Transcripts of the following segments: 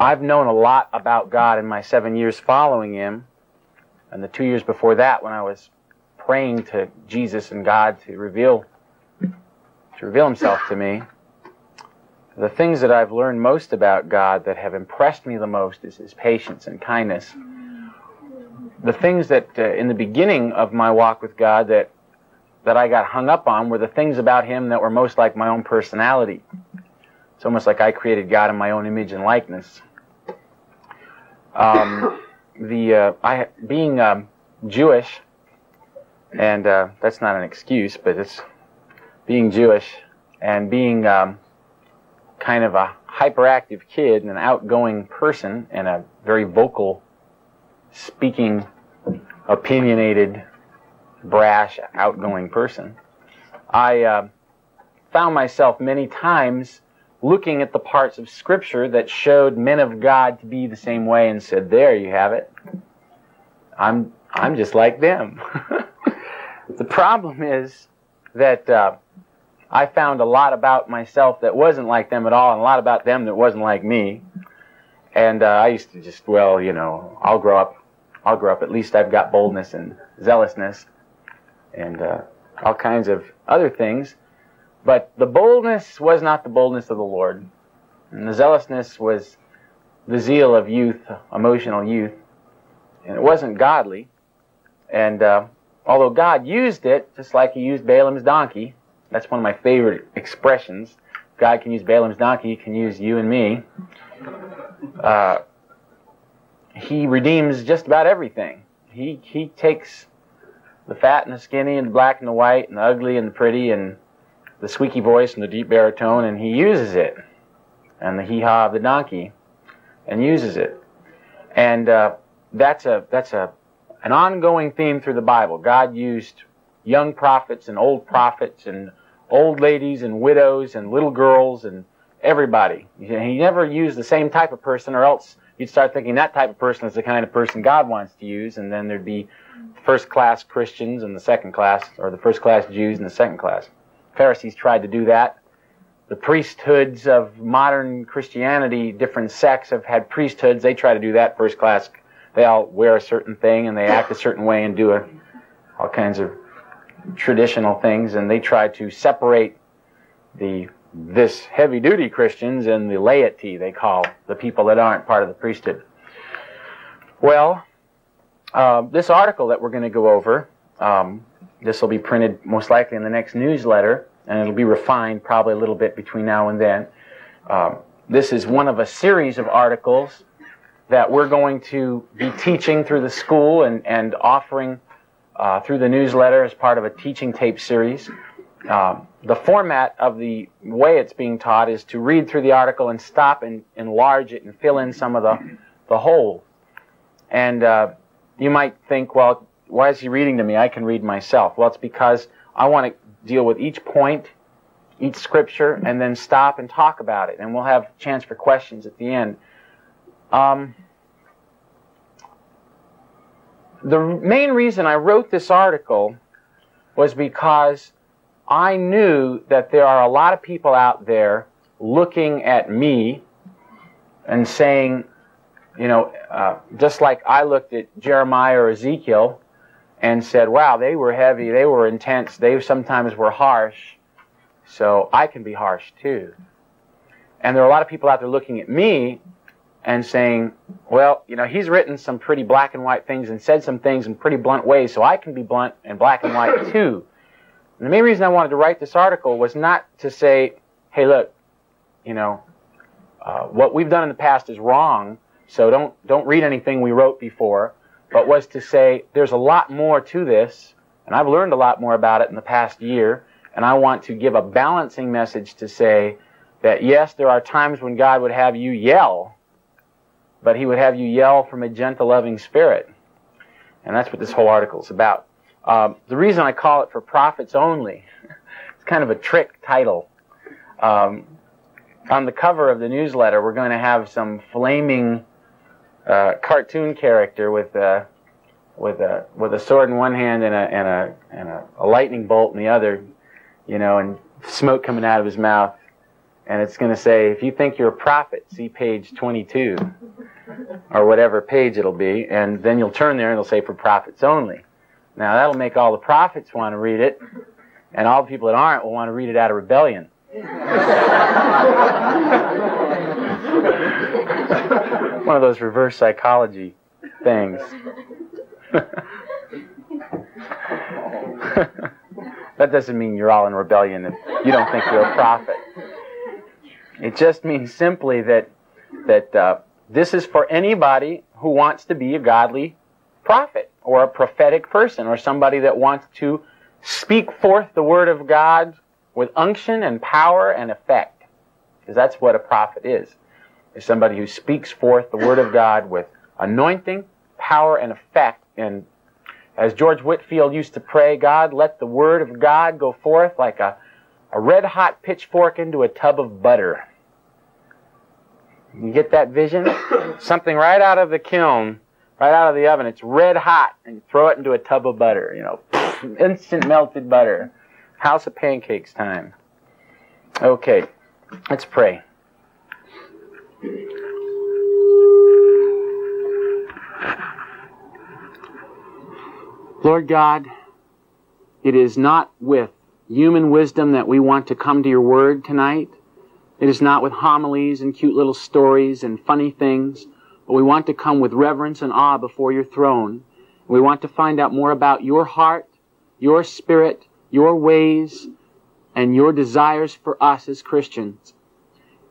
I've known a lot about God in my 7 years following Him, and the 2 years before that when I was praying to Jesus and God to reveal Himself to me. The things that I've learned most about God that have impressed me the most is His patience and kindness. The things that in the beginning of my walk with God that I got hung up on were the things about Him that were most like my own personality. It's almost like I created God in my own image and likeness. Being Jewish, and that's not an excuse, but it's being Jewish and being kind of a hyperactive kid and an outgoing person and a very vocal, speaking, opinionated, brash, outgoing person, I found myself many times looking at the parts of Scripture that showed men of God to be the same way and said, there you have it. I'm just like them. The problem is that I found a lot about myself that wasn't like them at all, and a lot about them that wasn't like me. And I used to just, well, you know, I'll grow up. At least I've got boldness and zealousness and all kinds of other things. But the boldness was not the boldness of the Lord. And the zealousness was the zeal of youth, emotional youth. And it wasn't godly. And although God used it, just like He used Balaam's donkey, that's one of my favorite expressions. God can use Balaam's donkey, He can use you and me. He redeems just about everything. He takes the fat and the skinny and the black and the white and the ugly and the pretty and the squeaky voice and the deep baritone, and He uses it, and the hee-haw of the donkey, and uses it. And that's an ongoing theme through the Bible. God used young prophets and old prophets and old ladies and widows and little girls and everybody. He never used the same type of person, or else you'd start thinking that type of person is the kind of person God wants to use, and then there'd be first-class Christians and the second class, or the first-class Jews and the second class. Pharisees tried to do that. The priesthoods of modern Christianity, different sects have had priesthoods. They try to do that first class. They all wear a certain thing and they act a certain way and do all kinds of traditional things. And they try to separate this heavy-duty Christians and the laity, they call the people that aren't part of the priesthood. Well, this article that we're going to go over, this will be printed most likely in the next newsletter, and it'll be refined probably a little bit between now and then. This is one of a series of articles that we're going to be teaching through the school and offering through the newsletter as part of a teaching tape series. The format of the way it's being taught is to read through the article and stop and enlarge it and fill in some of the hole. And you might think, well, why is he reading to me? I can read myself. Well, it's because I want to deal with each point, each scripture, and then stop and talk about it. And we'll have a chance for questions at the end. The main reason I wrote this article was because I knew that there are a lot of people out there looking at me and saying, you know, just like I looked at Jeremiah or Ezekiel and said, wow, they were heavy, they were intense, they sometimes were harsh, so I can be harsh too. And there are a lot of people out there looking at me and saying, well, you know, he's written some pretty black and white things and said some things in pretty blunt ways, so I can be blunt and black and white too. And the main reason I wanted to write this article was not to say, hey, look, you know, what we've done in the past is wrong, so don't read anything we wrote before, but was to say there's a lot more to this, and I've learned a lot more about it in the past year, and I want to give a balancing message to say that, yes, there are times when God would have you yell, but He would have you yell from a gentle, loving spirit. And that's what this whole article is about. The reason I call it For Prophets Only, it's kind of a trick title. On the cover of the newsletter, we're going to have some flaming cartoon character with a sword in one hand and a lightning bolt in the other, you know, and smoke coming out of his mouth. And it's going to say, if you think you're a prophet, see page 22 or whatever page it'll be. And then you'll turn there and it'll say for prophets only. Now, that'll make all the prophets want to read it. And all the people that aren't will want to read it out of rebellion. One of those reverse psychology things. That doesn't mean you're all in rebellion if you don't think you're a prophet. It just means simply that this is for anybody who wants to be a godly prophet or a prophetic person or somebody that wants to speak forth the word of God with unction and power and effect. Because that's what a prophet is. It's somebody who speaks forth the word of God with anointing, power, and effect. And as George Whitefield used to pray, God, let the word of God go forth like a red-hot pitchfork into a tub of butter. You get that vision? Something right out of the kiln, right out of the oven. It's red-hot, and you throw it into a tub of butter, you know, instant melted butter. House of pancakes time. Okay, let's pray. Lord God, it is not with human wisdom that we want to come to your word tonight. It is not with homilies and cute little stories and funny things, but we want to come with reverence and awe before your throne. We want to find out more about your heart, your spirit, your ways, and your desires for us as Christians.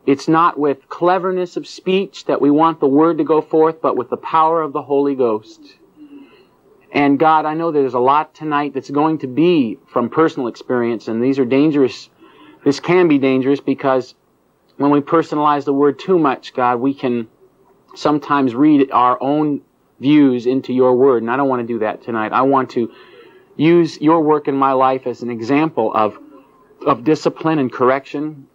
It's not with cleverness of speech that we want the word to go forth, but with the power of the Holy Ghost. And God, I know there's a lot tonight that's going to be from personal experience, and these are dangerous. This can be dangerous because when we personalize the word too much, God, we can sometimes read our own views into your word, and I don't want to do that tonight. I want to use your work in my life as an example of discipline and correction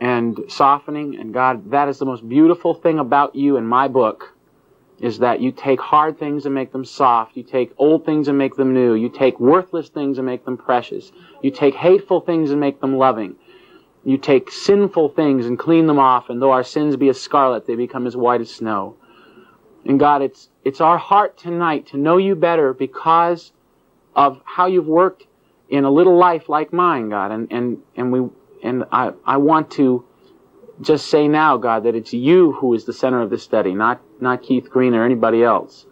and softening. And God, that is the most beautiful thing about you in my book, is that you take hard things and make them soft. You take old things and make them new. You take worthless things and make them precious. You take hateful things and make them loving. You take sinful things and clean them off, and though our sins be as scarlet, they become as white as snow. And God, it's our heart tonight to know you better because of how you've worked in a little life like mine, God. And I want to just say now, God, that it's you who is the center of this study, not Keith Green or anybody else.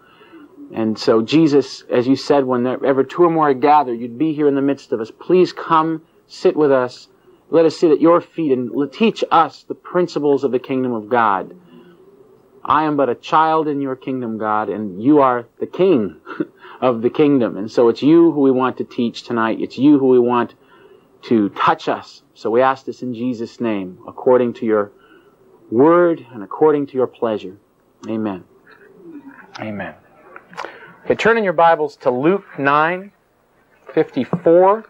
And so, Jesus, as you said, whenever two or more are gathered, you'd be here in the midst of us. Please come, sit with us, let us sit at your feet, and teach us the principles of the kingdom of God. I am but a child in your kingdom, God, and you are the king of the kingdom. And so it's you who we want to teach tonight. It's you who we want to touch us. So we ask this in Jesus' name, according to your word and according to your pleasure. Amen. Amen. Okay, turn in your Bibles to Luke 9:54.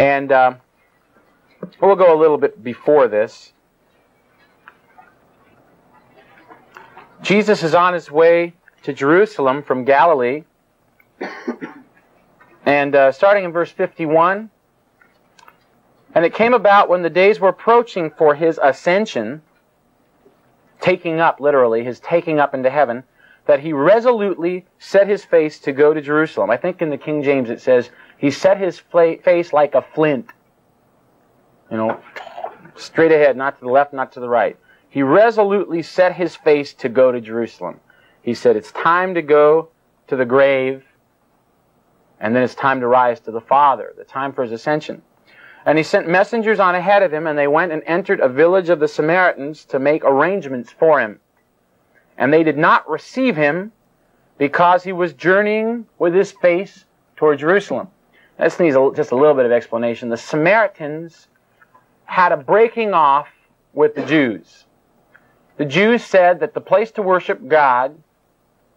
And we'll go a little bit before this. Jesus is on his way to Jerusalem from Galilee. And starting in verse 51, and it came about when the days were approaching for his ascension, taking up, literally, his taking up into heaven, that he resolutely set his face to go to Jerusalem. I think in the King James it says, he set his face like a flint. You know, straight ahead, not to the left, not to the right. He resolutely set his face to go to Jerusalem. He said, it's time to go to the grave, and then it's time to rise to the Father, the time for his ascension. And he sent messengers on ahead of him, and they went and entered a village of the Samaritans to make arrangements for him. And they did not receive him because he was journeying with his face toward Jerusalem. This needs just a little bit of explanation. The Samaritans had a breaking off with the Jews. The Jews said that the place to worship God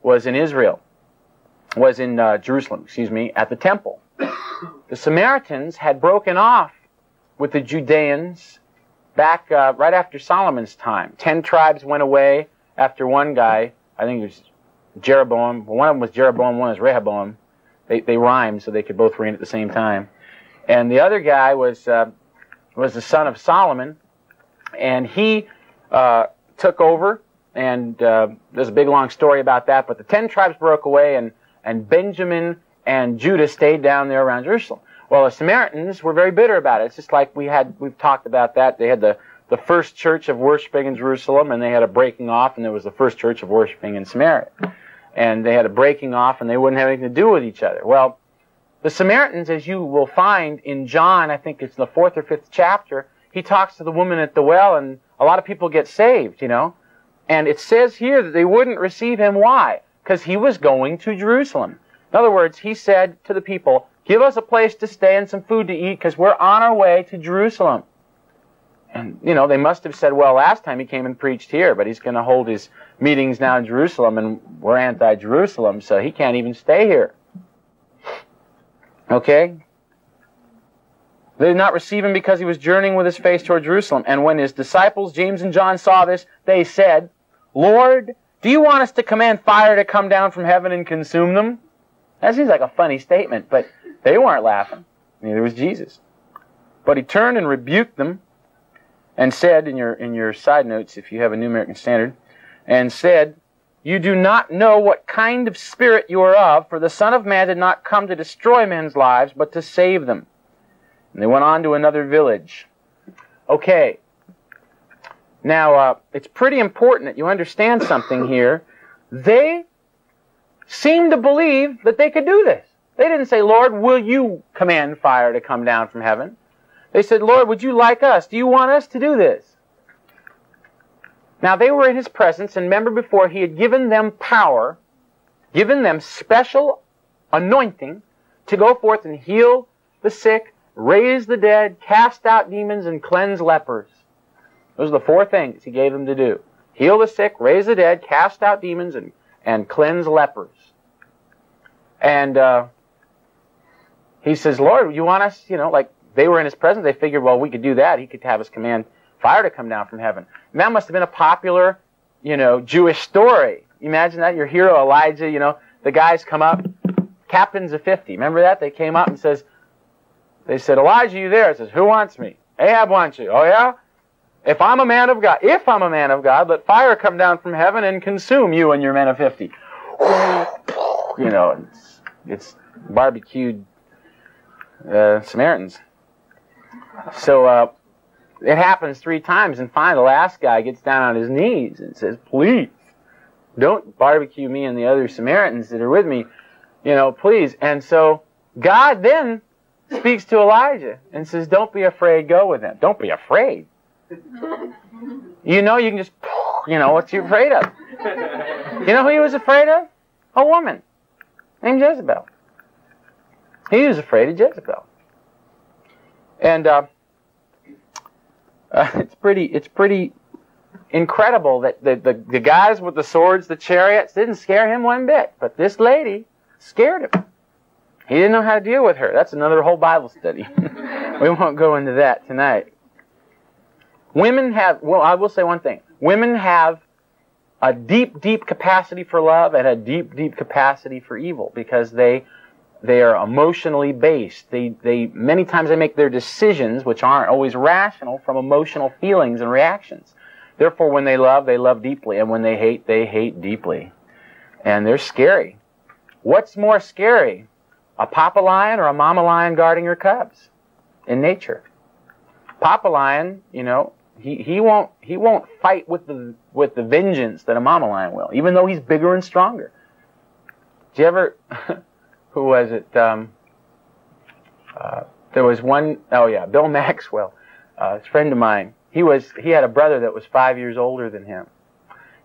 was in Israel, was in Jerusalem, at the temple. The Samaritans had broken off with the Judeans back right after Solomon's time. 10 tribes went away after one guy, I think it was Jeroboam. One of them was Rehoboam. They rhymed so they could both reign at the same time. And the other guy was the son of Solomon, and he took over. And there's a big long story about that. But the 10 tribes broke away, and Benjamin and Judah stayed down there around Jerusalem. Well, the Samaritans were very bitter about it. It's just like we've talked about that. They had the first church of worshiping in Jerusalem, and they had a breaking off, and there was the first church of worshiping in Samaria. And they had a breaking off, and they wouldn't have anything to do with each other. Well, the Samaritans, as you will find in John, I think it's in the 4th or 5th chapter, he talks to the woman at the well, and a lot of people get saved, you know. And it says here that they wouldn't receive him. Why? Because he was going to Jerusalem. In other words, he said to the people, give us a place to stay and some food to eat, because we're on our way to Jerusalem. And, you know, they must have said, well, last time he came and preached here, but he's going to hold his meetings now in Jerusalem, and we're anti-Jerusalem, so he can't even stay here. Okay? They did not receive him because he was journeying with his face toward Jerusalem. And when his disciples, James and John, saw this, they said, Lord, do you want us to command fire to come down from heaven and consume them? That seems like a funny statement, but they weren't laughing. Neither was Jesus. But he turned and rebuked them and said, in your side notes, if you have a New American Standard, and said, you do not know what kind of spirit you are of, for the Son of Man did not come to destroy men's lives, but to save them. And they went on to another village. Okay. Now, it's pretty important that you understand something here. They seemed to believe that they could do this. They didn't say, Lord, will you command fire to come down from heaven? They said, Lord, would you like us? Do you want us to do this? Now, they were in his presence, and remember before, he had given them power, given them special anointing to go forth and heal the sick, raise the dead, cast out demons, and cleanse lepers. Those are the 4 things he gave them to do. Heal the sick, raise the dead, cast out demons, and cleanse lepers. And he says, Lord, you want us, you know, like they were in his presence. They figured, well, we could do that. He could have us command fire to come down from heaven. And that must have been a popular, you know, Jewish story. Imagine that, your hero Elijah, you know, the guys come up, captains of 50. Remember that? They came up and says, they said, Elijah, you there? He says, who wants me? Ahab wants you. Oh, yeah? If I'm a man of God, let fire come down from heaven and consume you and your men of 50. You know, it's barbecued Samaritans. So it happens 3 times, and finally the last guy gets down on his knees and says, please, don't barbecue me and the other Samaritans that are with me. You know, please. And so God then speaks to Elijah and says, don't be afraid, go with them. Don't be afraid. You know, you can just, you know, what you're afraid of. You know who he was afraid of? A woman named Jezebel. He was afraid of Jezebel. And it's pretty incredible that the guys with the swords, the chariots, didn't scare him one bit. But this lady scared him. He didn't know how to deal with her. That's another whole Bible study. We won't go into that tonight. Women have, well, I will say one thing. Women have a deep, deep capacity for love and a deep, deep capacity for evil, because they are emotionally based. They many times they make their decisions, which aren't always rational, from emotional feelings and reactions. Therefore, when they love deeply, and when they hate deeply. And they're scary. What's more scary, a papa lion or a mama lion guarding her cubs in nature? Papa lion, you know, he won't fight with the vengeance that a mama lion will, even though he's bigger and stronger. Did you ever? Who was it? There was one. Oh yeah, Bill Maxwell, a friend of mine. He had a brother that was 5 years older than him.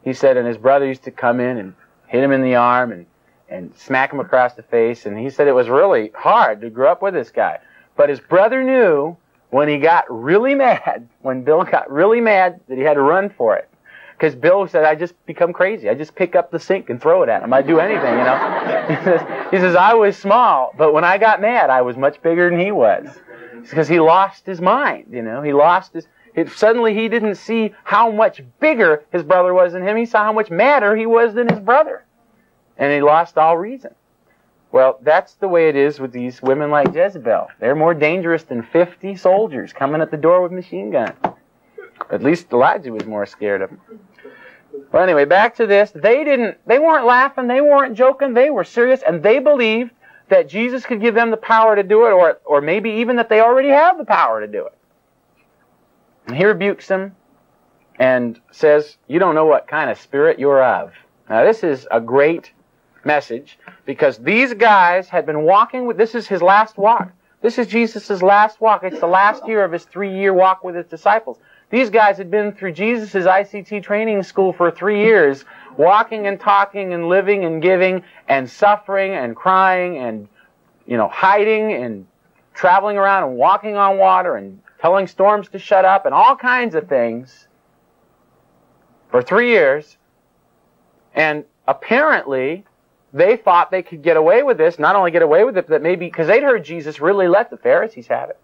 He said, and his brother used to come in and hit him in the arm and smack him across the face. And he said it was really hard to grow up with this guy, but his brother knew. When he got really mad, when Bill got really mad, that he had to run for it. Because Bill said, I just become crazy. I just pick up the sink and throw it at him. I do anything, you know. He says, I was small, but when I got mad, I was much bigger than he was. Because he lost his mind, you know. He lost his... Suddenly he didn't see how much bigger his brother was than him. He saw how much madder he was than his brother. And he lost all reason. Well, that's the way it is with these women like Jezebel. They're more dangerous than 50 soldiers coming at the door with machine guns. At least Elijah was more scared of them. Well, anyway, back to this. They weren't laughing. They weren't joking. They were serious, and they believed that Jesus could give them the power to do it, or maybe even that they already have the power to do it. And he rebukes them and says, "You don't know what kind of spirit you're of." Now, this is a great message because these guys had been walking with... This is his last walk. This is Jesus' last walk. It's the last year of his 3-year walk with his disciples. These guys had been through Jesus' ICT training school for 3 years, walking and talking and living and giving and suffering and crying and, you know, hiding and traveling around and walking on water and telling storms to shut up and all kinds of things for 3 years. And apparently they thought they could get away with this, not only get away with it, but maybe because they'd heard Jesus really let the Pharisees have it.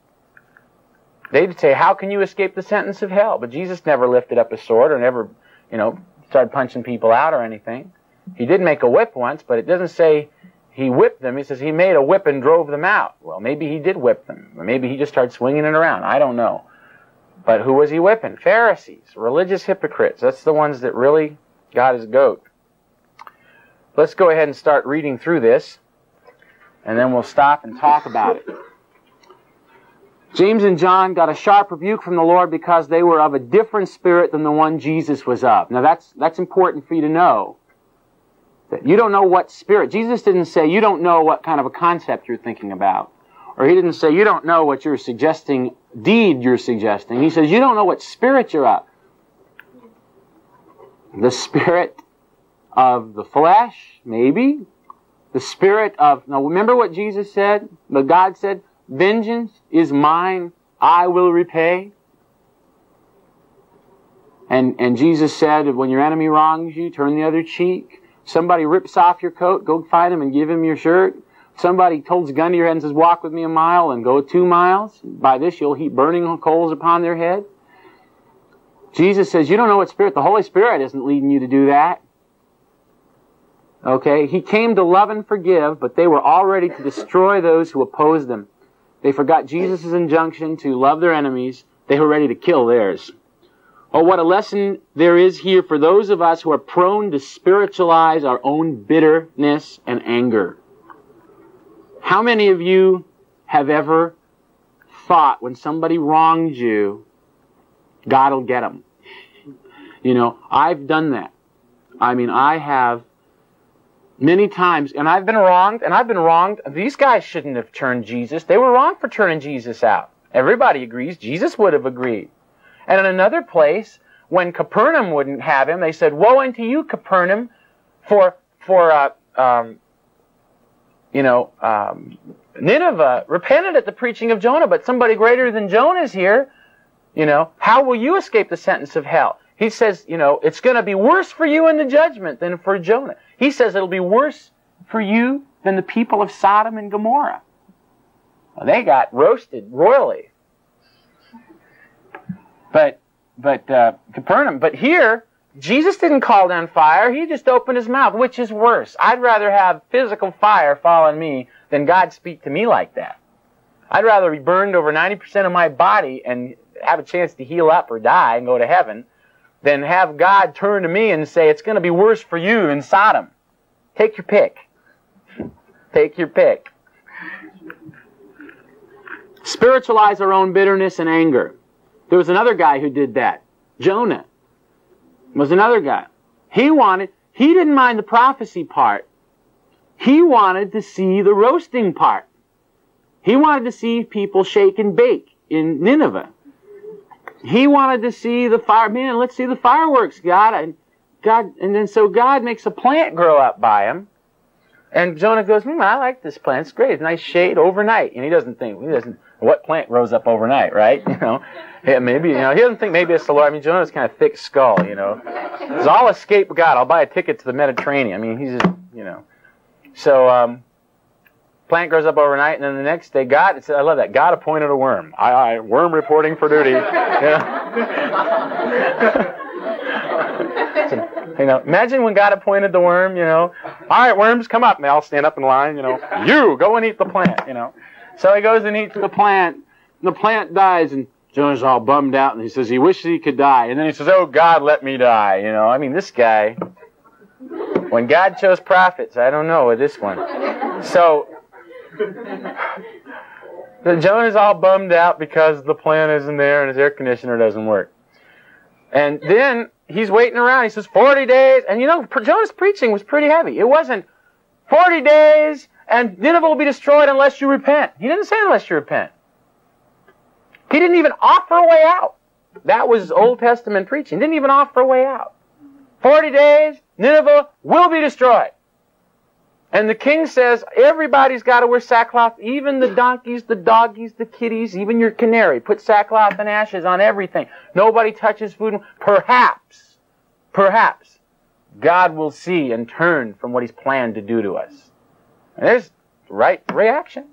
They'd say, "How can you escape the sentence of hell?" But Jesus never lifted up his sword or never, you know, started punching people out or anything. He did make a whip once, but it doesn't say he whipped them. He says he made a whip and drove them out. Well, maybe he did whip them. Or maybe he just started swinging it around. I don't know. But who was he whipping? Pharisees, religious hypocrites. That's the ones that really got his goat. Let's go ahead and start reading through this, and then we'll stop and talk about it. James and John got a sharp rebuke from the Lord because they were of a different spirit than the one Jesus was of. Now that's important for you to know. That you don't know what spirit. Jesus didn't say you don't know what kind of a concept you're thinking about. Or he didn't say you don't know what you're suggesting, deed you're suggesting. He says you don't know what spirit you're of. The spirit of the flesh, maybe. The spirit of... Now remember what Jesus said? What God said? "Vengeance is mine, I will repay." And Jesus said, when your enemy wrongs you, turn the other cheek. Somebody rips off your coat, go find him and give him your shirt. Somebody holds a gun to your head and says, "Walk with me a mile," and go 2 miles. By this you'll heap burning coals upon their head. Jesus says, you don't know what spirit. The Holy Spirit isn't leading you to do that. Okay? He came to love and forgive, but they were all ready to destroy those who opposed them. They forgot Jesus' injunction to love their enemies. They were ready to kill theirs. Oh, what a lesson there is here for those of us who are prone to spiritualize our own bitterness and anger. How many of you have ever thought when somebody wronged you, God will get them? You know, I've done that. I mean, I have... Many times, and I've been wronged, and I've been wronged. These guys shouldn't have turned Jesus. They were wrong for turning Jesus out. Everybody agrees. Jesus would have agreed. And in another place, when Capernaum wouldn't have him, they said, "Woe unto you, Capernaum, for Nineveh repented at the preaching of Jonah, but somebody greater than Jonah is here. You know, how will you escape the sentence of hell?" He says, you know, it's going to be worse for you in the judgment than for Jonah. He says it'll be worse for you than the people of Sodom and Gomorrah. Well, they got roasted royally. But Capernaum, but here, Jesus didn't call down fire. He just opened his mouth, which is worse. I'd rather have physical fire fall on me than God speak to me like that. I'd rather be burned over 90% of my body and have a chance to heal up or die and go to heaven than have God turn to me and say, it's going to be worse for you in Sodom. Take your pick. Take your pick. Spiritualize our own bitterness and anger. There was another guy who did that. Jonah was another guy. He didn't mind the prophecy part. He wanted to see the roasting part. He wanted to see people shake and bake in Nineveh. He wanted to see the fire. Man, let's see the fireworks, God. And then so God makes a plant grow up by him. And Jonah goes, I like this plant. It's great. It's nice shade overnight. And he doesn't think, what plant grows up overnight, right? You know, yeah, maybe, you know, he doesn't think maybe it's the Lord. I mean, Jonah's kind of thick skull, you know. Because I'll escape God. I'll buy a ticket to the Mediterranean. I mean, he's just, you know. So, plant grows up overnight, and then the next day, I love that, God appointed a worm. I worm reporting for duty. Yeah. You know, imagine when God appointed the worm, you know, all right, worms, come up. And they all stand up in line, you know, you go and eat the plant, you know. So he goes and eats the plant, and the plant dies, and Jonah's all bummed out, and he says he wishes he could die. And then he says, oh, God, let me die, you know. I mean, this guy, when God chose prophets, I don't know with this one. So Jonah's all bummed out because the plant isn't there and his air conditioner doesn't work. And then he's waiting around. He says, 40 days. And, you know, Jonah's preaching was pretty heavy. It wasn't 40 days and Nineveh will be destroyed unless you repent. He didn't say unless you repent. He didn't even offer a way out. That was Old Testament preaching. He didn't even offer a way out. 40 days, Nineveh will be destroyed. And the king says, everybody's got to wear sackcloth, even the donkeys, the doggies, the kitties, even your canary. Put sackcloth and ashes on everything. Nobody touches food. Perhaps, God will see and turn from what he's planned to do to us. And there's the right reaction.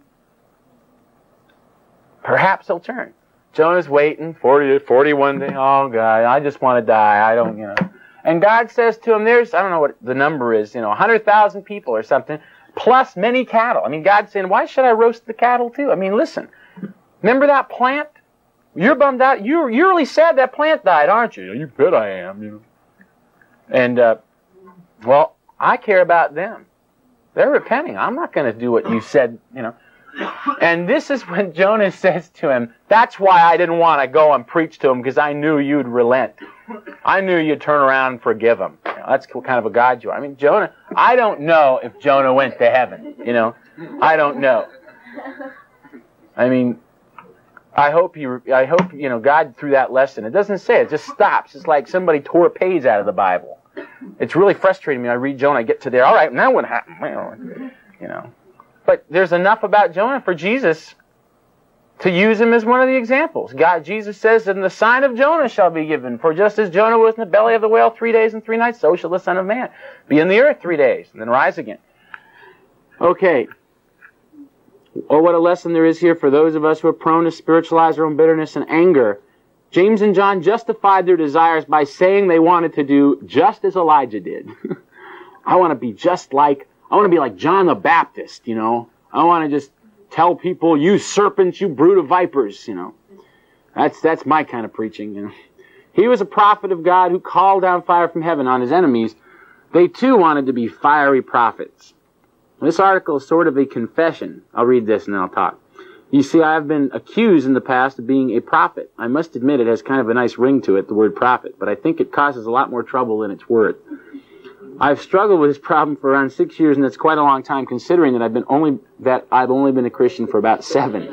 Perhaps he'll turn. Jonah's waiting, 40 to 41 days. Oh, God, I just want to die. I don't, you know. And God says to him, there's, I don't know what the number is, you know, 100,000 people or something, plus many cattle. I mean, God's saying, why should I roast the cattle too? I mean, listen, remember that plant? You're bummed out. You're really sad that plant died, aren't you? You bet I am, you know. And, well, I care about them. They're repenting. I'm not going to do what you said, you know. And this is when Jonah says to him, that's why I didn't want to go and preach to him, because I knew you'd relent. I knew you'd turn around and forgive him. You know, that's what kind of a God you are. I mean, Jonah, I don't know if Jonah went to heaven, you know. I don't know. I mean, I hope, you know, God through that lesson. It doesn't say, it just stops. It's like somebody tore a page out of the Bible. It's really frustrating me. I read Jonah, I get to there, all right, now what happened? You know. But there's enough about Jonah for Jesus to use him as one of the examples. God, Jesus says, and the sign of Jonah shall be given. For just as Jonah was in the belly of the whale 3 days and 3 nights, so shall the Son of Man be in the earth 3 days and then rise again. Okay. Oh, what a lesson there is here for those of us who are prone to spiritualize our own bitterness and anger. James and John justified their desires by saying they wanted to do just as Elijah did. I want to be like John the Baptist, you know. I want to just tell people, you serpents, you brood of vipers, you know. That's my kind of preaching, you know. He was a prophet of God who called down fire from heaven on his enemies. They too wanted to be fiery prophets. This article is sort of a confession. I'll read this and then I'll talk. You see, I've been accused in the past of being a prophet. I must admit it has kind of a nice ring to it, the word prophet, but I think it causes a lot more trouble than it's worth. I've struggled with this problem for around 6 years, and that's quite a long time, considering that I've only been a Christian for about 7.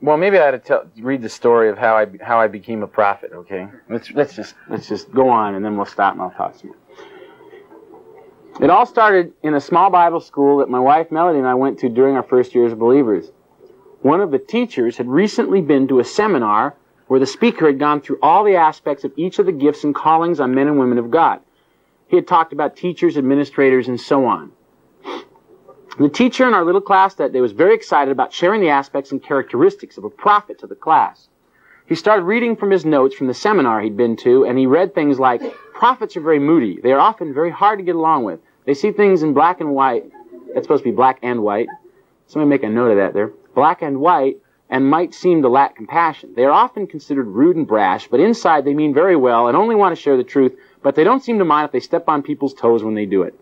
Well, maybe I ought to read the story of how I became a prophet. Okay, let's just go on, and then we'll stop and I'll talk some more. It all started in a small Bible school that my wife Melody and I went to during our first year as believers. One of the teachers had recently been to a seminar where the speaker had gone through all the aspects of each of the gifts and callings on men and women of God. He had talked about teachers, administrators, and so on. The teacher in our little class that day was very excited about sharing the aspects and characteristics of a prophet to the class. He started reading from his notes from the seminar he'd been to, and he read things like, prophets are very moody. They are often very hard to get along with. They see things in black and white. That's supposed to be black and white. Somebody make a note of that there. Black and white, and might seem to lack compassion. They are often considered rude and brash, but inside they mean very well and only want to share the truth, but they don't seem to mind if they step on people's toes when they do it.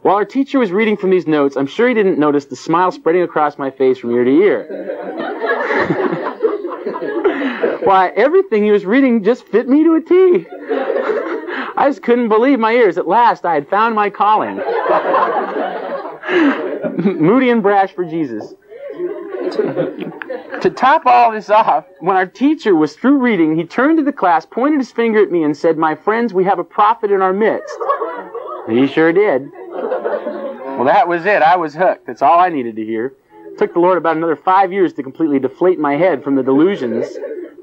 While our teacher was reading from these notes, I'm sure he didn't notice the smile spreading across my face from ear to ear. Why, everything he was reading just fit me to a T. I just couldn't believe my ears. At last, I had found my calling. Moody and brash for Jesus. To top all this off, when our teacher was through reading, he turned to the class, pointed his finger at me, and said, my friends, we have a prophet in our midst. He sure did. Well, that was it. I was hooked. That's all I needed to hear. It took the Lord about another 5 years to completely deflate my head from the delusions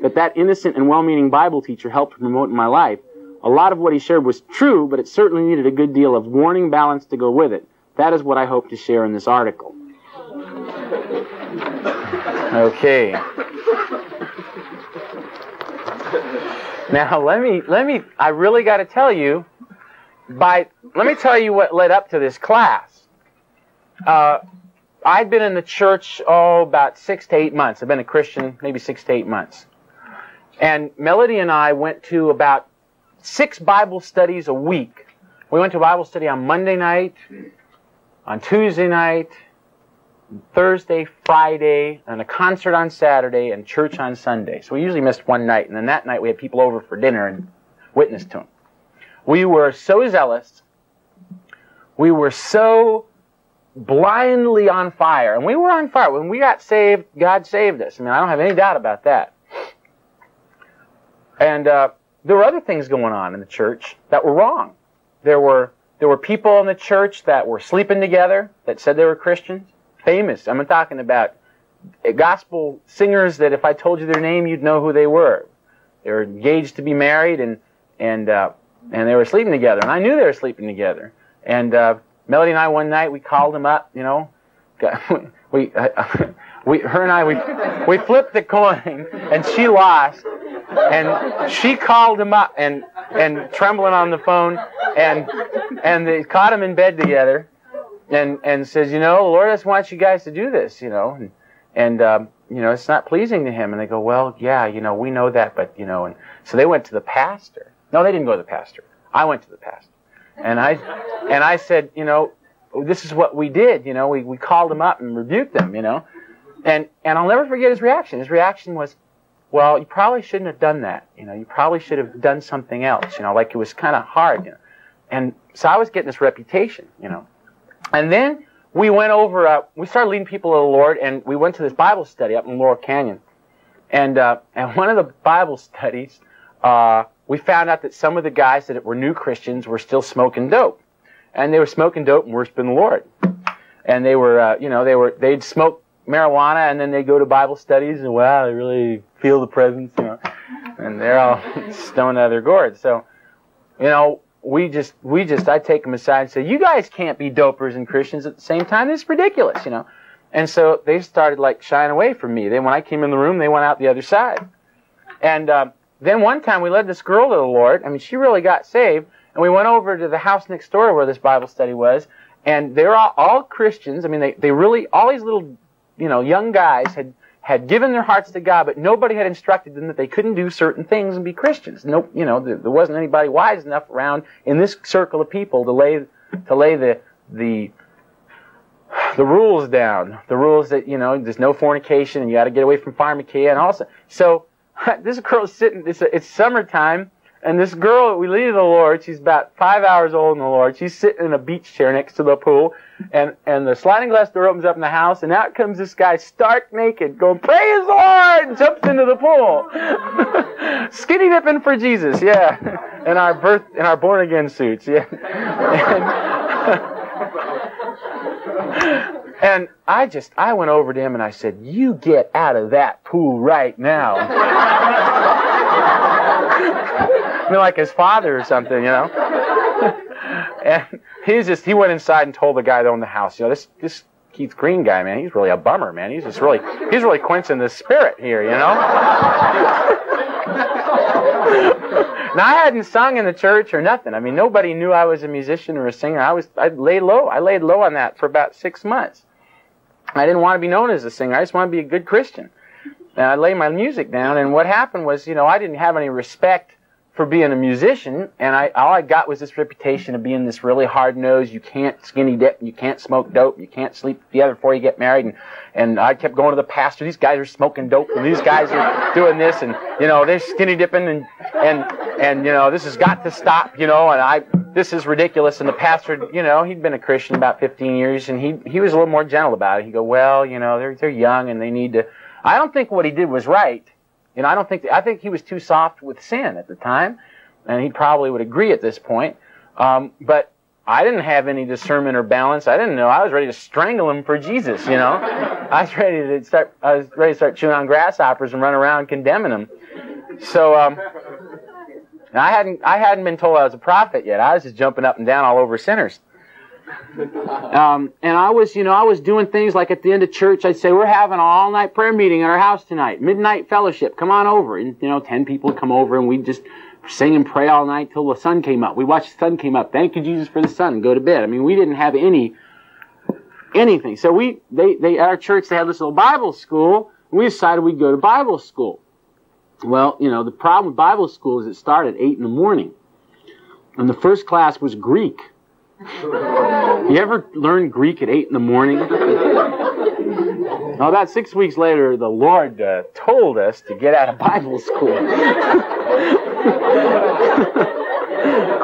that innocent and well-meaning Bible teacher helped promote in my life. A lot of what he shared was true, but it certainly needed a good deal of warning balance to go with it. That is what I hope to share in this article. Okay. Now let me. I really got to tell you. Let me tell you what led up to this class. I'd been in the church about 6 to 8 months. I've been a Christian maybe 6 to 8 months. And Melody and I went to about 6 Bible studies a week. We went to Bible study on Monday night, on Tuesday night, Thursday, Friday, and a concert on Saturday, and church on Sunday. So we usually missed one night, and then that night we had people over for dinner and witnessed to them. We were so zealous. We were so blindly on fire. And we were on fire. When we got saved, God saved us. I mean, I don't have any doubt about that. And there were other things going on in the church that were wrong. There were people in the church that were sleeping together that said they were Christians. Famous. I'm not talking about gospel singers that if I told you their name, you'd know who they were. They were engaged to be married, and they were sleeping together. And I knew they were sleeping together. And Melody and I one night, we called them up, you know. Her and I flipped the coin, and she lost. And she called him up, and trembling on the phone, and they caught him in bed together, and says, you know, the Lord just wants you guys to do this, you know, and you know, it's not pleasing to him. And they go, well, yeah, you know, we know that, but, you know, and so they went to the pastor. No, they didn't go to the pastor. I went to the pastor, and I said, you know, this is what we did, you know, we called him up and rebuked them, you know, and I'll never forget his reaction. His reaction was, well, you probably shouldn't have done that. You know, you probably should have done something else. You know, like it was kind of hard. You know? And so I was getting this reputation, you know. And then we went over, we started leading people to the Lord, and we went to this Bible study up in Laurel Canyon. And one of the Bible studies, we found out that some of the guys that were new Christians were still smoking dope. And they were smoking dope and worshiping the Lord. And they were, you know, they'd smoke marijuana, and then they go to Bible studies, and wow, they really feel the presence, you know, and they're all stoned out of their gourds. So, you know, I take them aside and say, you guys can't be dopers and Christians at the same time. It's ridiculous, you know. And so they started, like, shying away from me. Then when I came in the room, they went out the other side. And then one time we led this girl to the Lord. I mean, she really got saved. And we went over to the house next door where this Bible study was, and they were all Christians. I mean, they really, all these little, you know, young guys had given their hearts to God, but nobody had instructed them that they couldn't do certain things and be Christians. Nope, you know, there wasn't anybody wise enough around in this circle of people to lay the rules down. The rules that, you know, there's no fornication and you got to get away from pharmakia and all that. So this girl's sitting. It's summertime, and this girl that we lead to the Lord, she's about 5 hours old in the Lord. She's sitting in a beach chair next to the pool, and the sliding glass door opens up in the house, and out comes this guy stark naked, going, praise the Lord, and jumps into the pool. Skinny dipping for Jesus, yeah. In our born-again suits, yeah. And I went over to him and I said, you get out of that pool right now. I mean, like his father or something, you know. And he went inside and told the guy that owned the house, you know, this Keith Green guy, man, he's really a bummer, man. He's really quenching the spirit here, you know. Now I hadn't sung in the church or nothing. I mean, nobody knew I was a musician or a singer. I laid low on that for about 6 months. I didn't want to be known as a singer. I just wanted to be a good Christian. And I laid my music down, and what happened was, you know, I didn't have any respect for being a musician, and all I got was this reputation of being this really hard-nosed, you can't skinny dip, you can't smoke dope, you can't sleep together before you get married, and I kept going to the pastor, these guys are smoking dope, and these guys are doing this, and, you know, they're skinny dipping, and you know, this has got to stop, you know, and this is ridiculous, and the pastor, you know, he'd been a Christian about 15 years, and he was a little more gentle about it. He'd go, well, you know, they're young, and they need to... I don't think what he did was right. You know, I think he was too soft with sin at the time, and he probably would agree at this point. But I didn't have any discernment or balance. I didn't know. I was ready to strangle him for Jesus. You know, I was ready to start chewing on grasshoppers and run around condemning him. So I hadn't been told I was a prophet yet. I was just jumping up and down all over sinners. And I was, you know, I was doing things like at the end of church, I'd say, we're having an all-night prayer meeting at our house tonight, midnight fellowship, come on over. And, you know, 10 people would come over, and we'd just sing and pray all night till the sun came up. We watched the sun came up. Thank you, Jesus, for the sun, and go to bed. I mean, we didn't have anything. So at our church, they had this little Bible school, and we decided we'd go to Bible school. Well, you know, the problem with Bible school is it started at 8 in the morning. And the first class was Greek. You ever learn Greek at 8 in the morning? Well, about 6 weeks later, the Lord told us to get out of Bible school.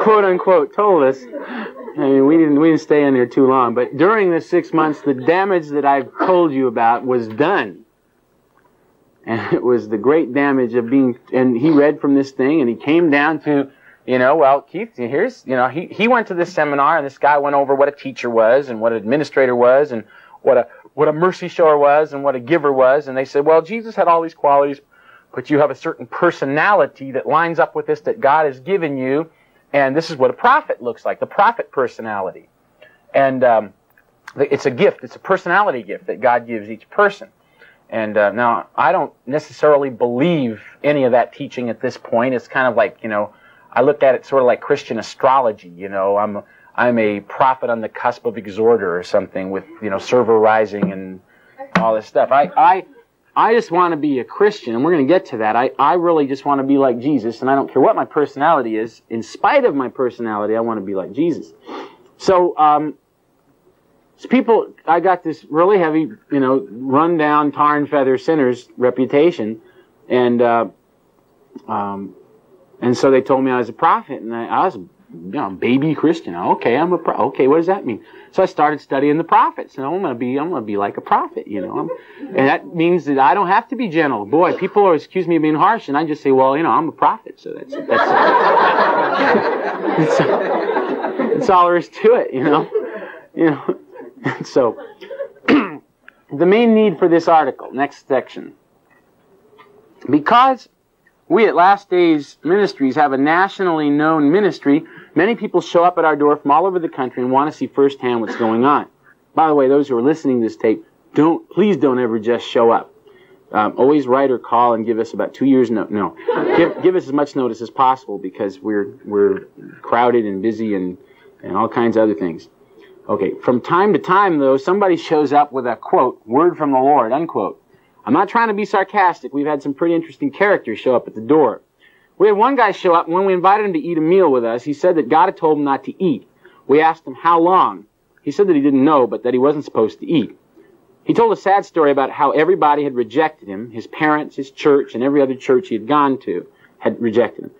Quote, unquote, told us. I mean, we didn't stay in there too long. But during the 6 months, the damage that I've told you about was done. And it was the great damage of being... And he read from this thing, and he came down to... You know, well, Keith, here's, you know, he went to this seminar, and this guy went over what a teacher was, and what an administrator was, and what a mercy shower was, and what a giver was. And they said, well, Jesus had all these qualities, but you have a certain personality that lines up with this that God has given you, and this is what a prophet looks like, the prophet personality. And it's a gift, it's a personality gift that God gives each person. And now, I don't necessarily believe any of that teaching at this point. It's kind of like, you know, I looked at it sort of like Christian astrology, you know, I'm a prophet on the cusp of exhorter or something with, you know, server rising and all this stuff. I just want to be a Christian, and we're going to get to that. I really just want to be like Jesus, and I don't care what my personality is. In spite of my personality, I want to be like Jesus. So, I got this really heavy, you know, run-down, tar and feather sinner's reputation, and so they told me I was a prophet, and I was, you know, a baby Christian. Okay, I'm a prophet. Okay, what does that mean? So I started studying the prophets, and I'm gonna be like a prophet, you know. And that means that I don't have to be gentle. Boy, people always accuse me of being harsh, and I just say, well, you know, I'm a prophet, so that's that's all there is to it, you know. You know. So the main need for this article, next section, because we at Last Days Ministries have a nationally known ministry. Many people show up at our door from all over the country and want to see firsthand what's going on. By the way, those who are listening to this tape, please don't ever just show up. Always write or call and give us about 2 years notice. No. Give us as much notice as possible, because we're crowded and busy and all kinds of other things. Okay, from time to time, though, somebody shows up with a, quote, word from the Lord, unquote. I'm not trying to be sarcastic. We've had some pretty interesting characters show up at the door. We had one guy show up, and when we invited him to eat a meal with us, he said that God had told him not to eat. We asked him how long. He said that he didn't know, but that he wasn't supposed to eat. He told a sad story about how everybody had rejected him. His parents, his church, and every other church he had gone to had rejected him.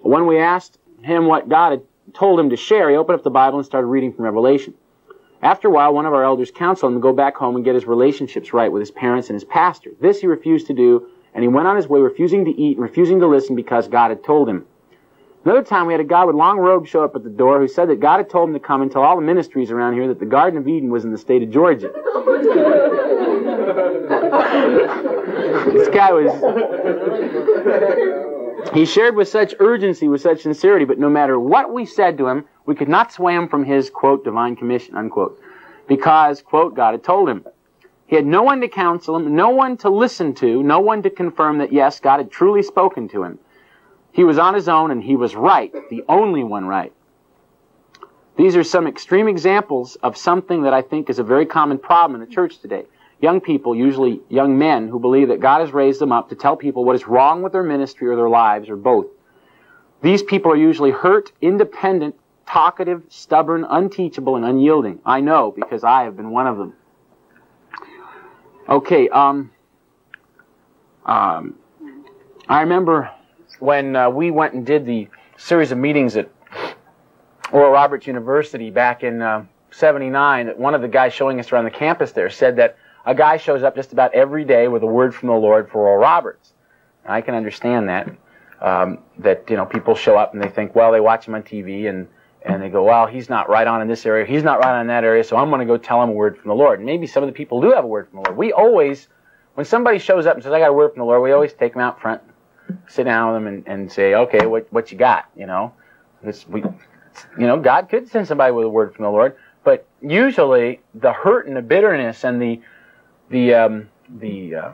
When we asked him what God had told him to share, he opened up the Bible and started reading from Revelation. After a while, one of our elders counseled him to go back home and get his relationships right with his parents and his pastor. This he refused to do, and he went on his way refusing to eat and refusing to listen because God had told him. Another time, we had a guy with long robes show up at the door who said that God had told him to come and tell all the ministries around here that the Garden of Eden was in the state of Georgia. This guy was... He shared with such urgency, with such sincerity, but no matter what we said to him, we could not sway him from his, quote, divine commission, unquote, because, quote, God had told him. He had no one to counsel him, no one to listen to, no one to confirm that, yes, God had truly spoken to him. He was on his own, and he was right, the only one right. These are some extreme examples of something that I think is a very common problem in the church today. Young people, usually young men, who believe that God has raised them up to tell people what is wrong with their ministry or their lives or both. These people are usually hurt, independent, talkative, stubborn, unteachable, and unyielding. I know, because I have been one of them. Okay, I remember when we went and did the series of meetings at Oral Roberts University back in 79, that one of the guys showing us around the campus there said that a guy shows up just about every day with a word from the Lord for Oral Roberts. I can understand that, that, you know, people show up and they think, well, they watch him on TV, and they go, well, he's not right on in this area, he's not right on in that area, so I'm going to go tell him a word from the Lord. And maybe some of the people do have a word from the Lord. We always, when somebody shows up and says, I got a word from the Lord, we always take them out front, sit down with them, and say, okay, what you got, you know? God could send somebody with a word from the Lord, but usually the hurt and the bitterness and the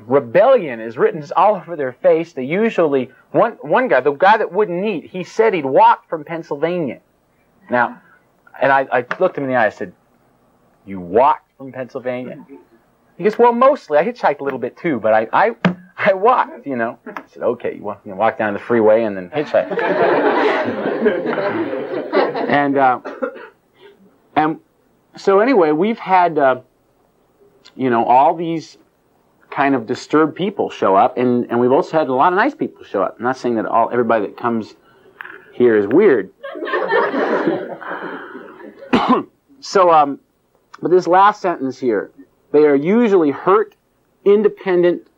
rebellion is written all over their face. They usually, one guy, the guy that wouldn't eat, he said he'd walked from Pennsylvania. Now, and I looked him in the eye, I said, "You walked from Pennsylvania?" He goes, "Well, mostly. I hitchhiked a little bit too, but I walked, you know." I said, "Okay, you walk down the freeway and then hitchhike." And so anyway, we've had, all these kind of disturbed people show up, and we've also had a lot of nice people show up. I'm not saying that everybody that comes here is weird. So, but this last sentence here, they are usually hurt, independent,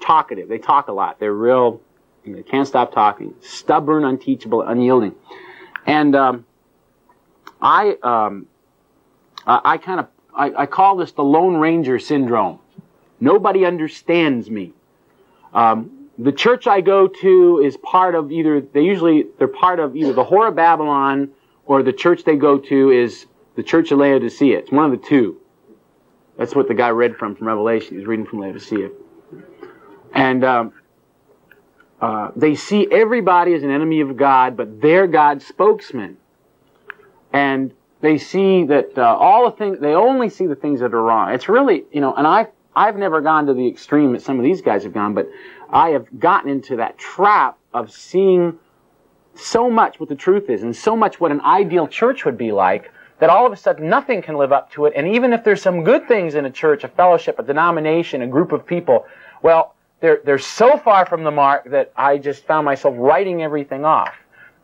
talkative. They talk a lot. They're real, they can't stop talking. Stubborn, unteachable, unyielding. And I call this the Lone Ranger syndrome. Nobody understands me. The church I go to is part of they're part of either the Whore of Babylon, or the church they go to is the Church of Laodicea. It's one of the two. That's what the guy read from Revelation. He's reading from Laodicea. And they see everybody as an enemy of God, but they're God's spokesman. And they see that all the things, they only see the things that are wrong. It's really, and I've never gone to the extreme that some of these guys have gone, but I have gotten into that trap of seeing so much what the truth is and so much what an ideal church would be like that all of a sudden nothing can live up to it. And even if there's some good things in a church, a fellowship, a denomination, a group of people, well, they're so far from the mark that I just found myself writing everything off.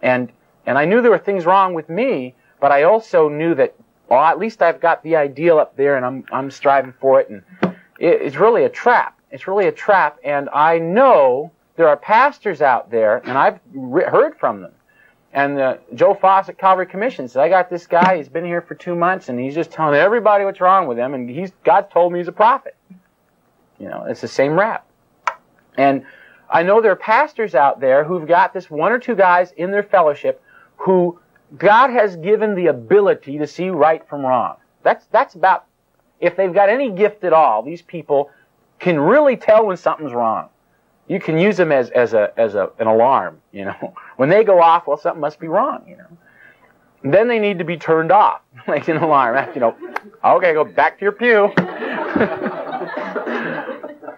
And I knew there were things wrong with me, but I also knew that, well, at least I've got the ideal up there and I'm striving for it. And it's really a trap. It's really a trap. And I know there are pastors out there, and I've heard from them. And Joe Fossett, Calvary Commission, said, "I got this guy, he's been here for 2 months, and he's just telling everybody what's wrong with him, and God told me he's a prophet." It's the same rap. And I know there are pastors out there who've got this one or two guys in their fellowship who God has given the ability to see right from wrong. That's about, if they've got any gift at all, these people can really tell when something's wrong. You can use them as an alarm, When they go off, well, something must be wrong, And then they need to be turned off, like an alarm. Okay, go back to your pew.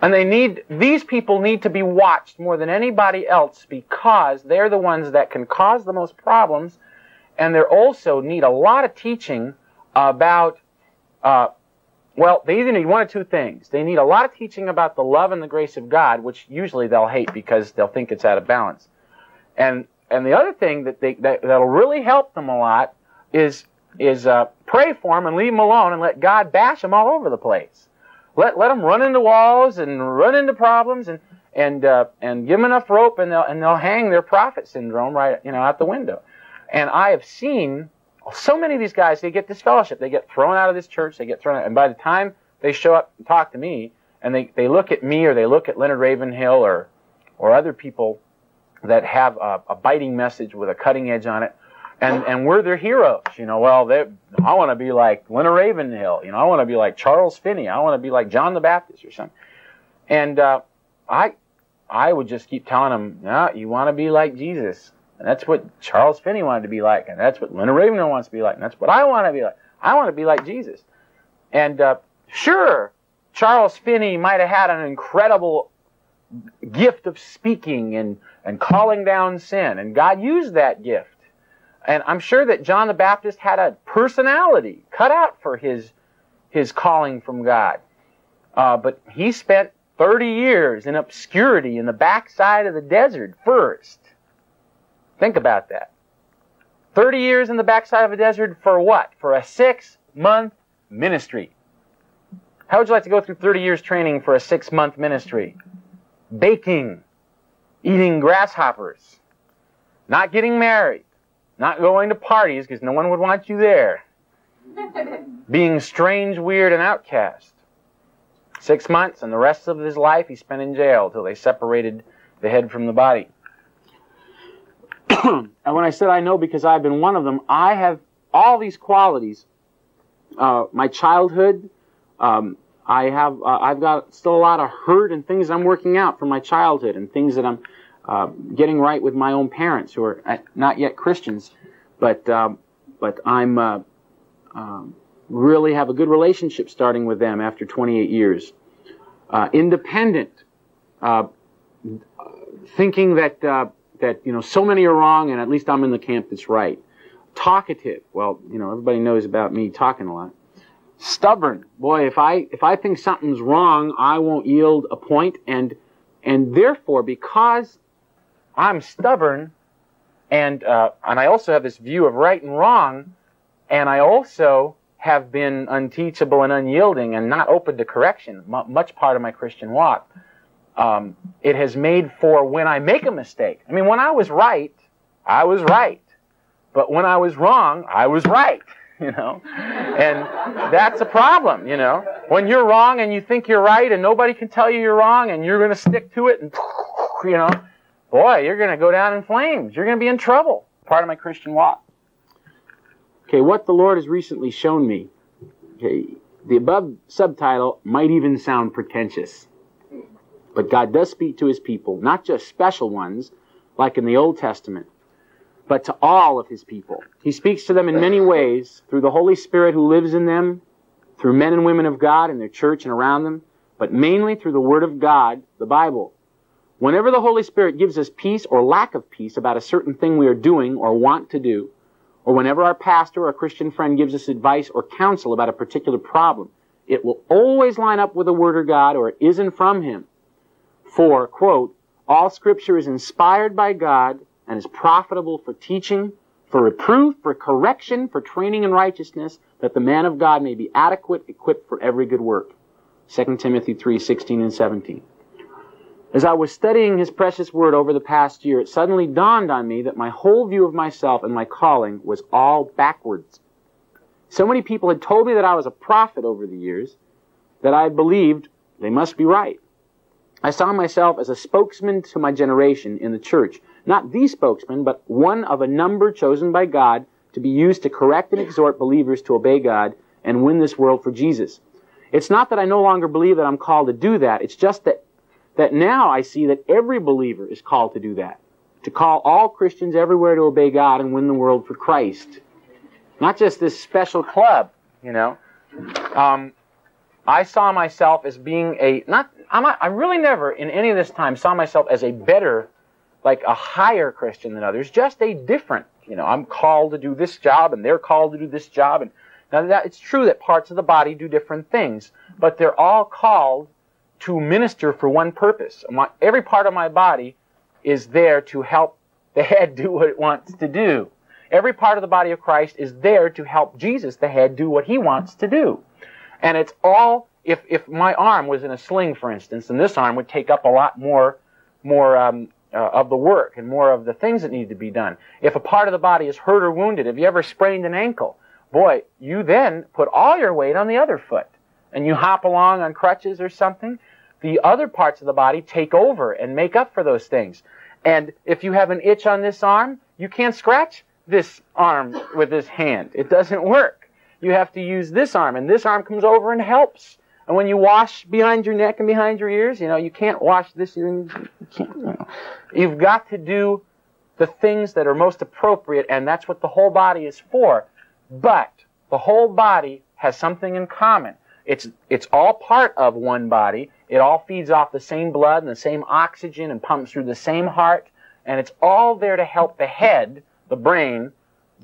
And these people need to be watched more than anybody else because they're the ones that can cause the most problems, and they also need a lot of teaching about, well, they either need one of two things. They need a lot of teaching about the love and the grace of God, which usually they'll hate because they'll think it's out of balance. And the other thing that'll really help them a lot is pray for them and leave them alone and let God bash them all over the place. Let them run into walls and run into problems and give them enough rope and they'll hang their prophet syndrome right out the window. And I have seen so many of these guys, they get disfellowship. They get thrown out of this church. They get thrown out. And by the time they show up and talk to me, and they look at me or they look at Leonard Ravenhill or other people that have a biting message with a cutting edge on it, and we're their heroes. I want to be like Leonard Ravenhill. I want to be like Charles Finney. I want to be like John the Baptist or something. And I would just keep telling them, no, you want to be like Jesus. And that's what Charles Finney wanted to be like, and that's what Leonard Ravenhill wants to be like, and that's what I want to be like. I want to be like Jesus. And sure, Charles Finney might have had an incredible gift of speaking and calling down sin, and God used that gift. And I'm sure that John the Baptist had a personality cut out for his calling from God. But he spent 30 years in obscurity in the backside of the desert first. Think about that. 30 years in the backside of a desert for what? For a 6-month ministry. How would you like to go through 30 years training for a 6-month ministry? Baking, eating grasshoppers, not getting married, not going to parties because no one would want you there, being strange, weird, and outcast. 6 months, and the rest of his life he spent in jail until they separated the head from the body. And when I said I know because I've been one of them, I have all these qualities my childhood. I've got still a lot of hurt and things I'm working out from my childhood, and things that I'm getting right with my own parents, who are not yet Christians, but I'm really have a good relationship starting with them after 28 years. Independent, thinking that you know, so many are wrong, and at least I'm in the camp that's right. Talkative. Well, you know, everybody knows about me talking a lot. Stubborn. Boy, if I think something's wrong, I won't yield a point, and therefore, because I'm stubborn, and I also have this view of right and wrong, and I also have been unteachable and unyielding and not open to correction much part of my Christian walk, it has made for when I make a mistake. I mean, when I was right, I was right. But when I was wrong, I was right, you know. And that's a problem, you know. When you're wrong and you think you're right and nobody can tell you you're wrong and you're going to stick to it and, you know, boy, you're going to go down in flames. You're going to be in trouble. Part of my Christian walk. Okay, what the Lord has recently shown me. Okay, the above subtitle might even sound pretentious. But God does speak to his people, not just special ones, like in the Old Testament, but to all of his people. He speaks to them in many ways, through the Holy Spirit who lives in them, through men and women of God in their church and around them, but mainly through the Word of God, the Bible. Whenever the Holy Spirit gives us peace or lack of peace about a certain thing we are doing or want to do, or whenever our pastor or a Christian friend gives us advice or counsel about a particular problem, it will always line up with the Word of God, or it isn't from him. For, quote, all Scripture is inspired by God, and is profitable for teaching, for reproof, for correction, for training in righteousness, that the man of God may be adequate, equipped for every good work. 2 Timothy 3:16 and 17. As I was studying his precious word over the past year, it suddenly dawned on me that my whole view of myself and my calling was all backwards. So many people had told me that I was a prophet over the years, that I had believed they must be right. I saw myself as a spokesman to my generation in the church. Not the spokesman, but one of a number chosen by God to be used to correct and exhort believers to obey God and win this world for Jesus. It's not that I no longer believe that I'm called to do that. It's just that now I see that every believer is called to do that, to call all Christians everywhere to obey God and win the world for Christ. Not just this special club, you know. I saw myself as being I really never in any of this time saw myself as a better, like a higher Christian than others, just a different, you know, I'm called to do this job and they're called to do this job. And now that it's true that parts of the body do different things, but they're all called to minister for one purpose. Every part of my body is there to help the head do what it wants to do. Every part of the body of Christ is there to help Jesus, the head, do what he wants to do. And it's all, if my arm was in a sling, for instance, and this arm would take up a lot more of the work and more of the things that need to be done. If a part of the body is hurt or wounded, if you ever sprained an ankle, boy, you then put all your weight on the other foot and you hop along on crutches or something. The other parts of the body take over and make up for those things. And if you have an itch on this arm, you can't scratch this arm with this hand. It doesn't work. You have to use this arm, and this arm comes over and helps. And when you wash behind your neck and behind your ears, you know, you can't wash this. You've got to do the things that are most appropriate, and that's what the whole body is for. But the whole body has something in common. It's all part of one body. It all feeds off the same blood and the same oxygen and pumps through the same heart, and it's all there to help the head, the brain,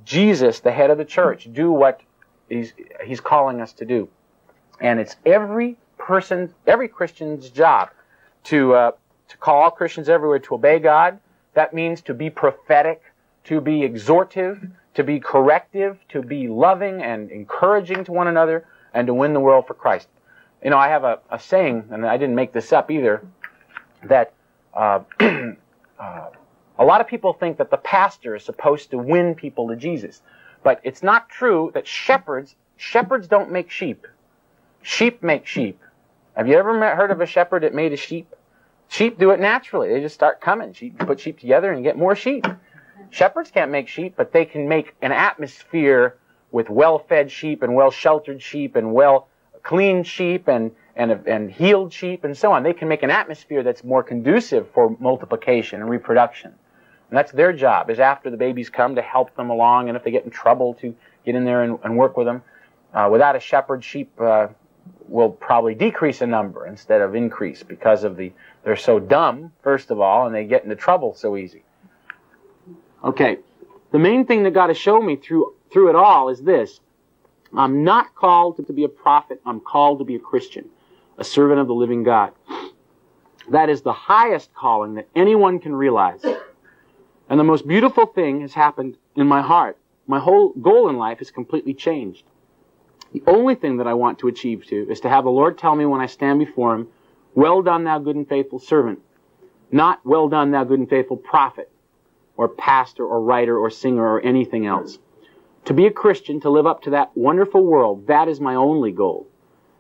Jesus, the head of the church, do what He's calling us to do. And it's every person, every Christian's job to call all Christians everywhere to obey God. That means to be prophetic, to be exhortive, to be corrective, to be loving and encouraging to one another, and to win the world for Christ. You know, I have a saying, and I didn't make this up either, that a lot of people think that the pastor is supposed to win people to Jesus. But it's not true that shepherds don't make sheep. Sheep make sheep. Have you ever heard of a shepherd that made a sheep? Sheep do it naturally. They just start coming. Sheep put sheep together and get more sheep. Shepherds can't make sheep, but they can make an atmosphere with well-fed sheep and well-sheltered sheep and well-cleaned sheep and healed sheep and so on. They can make an atmosphere that's more conducive for multiplication and reproduction. And that's their job, is after the babies come to help them along, and if they get in trouble to get in there and work with them. Without a shepherd, sheep will probably decrease in number instead of increase because of they're so dumb, first of all, and they get into trouble so easy. Okay, the main thing that God has shown me through it all is this. I'm not called to be a prophet. I'm called to be a Christian, a servant of the living God. That is the highest calling that anyone can realize. And the most beautiful thing has happened in my heart. My whole goal in life has completely changed. The only thing that I want to achieve is to have the Lord tell me when I stand before Him, "Well done, thou good and faithful servant," not "Well done, thou good and faithful prophet," or pastor, or writer, or singer, or anything else. To be a Christian, to live up to that wonderful world, that is my only goal.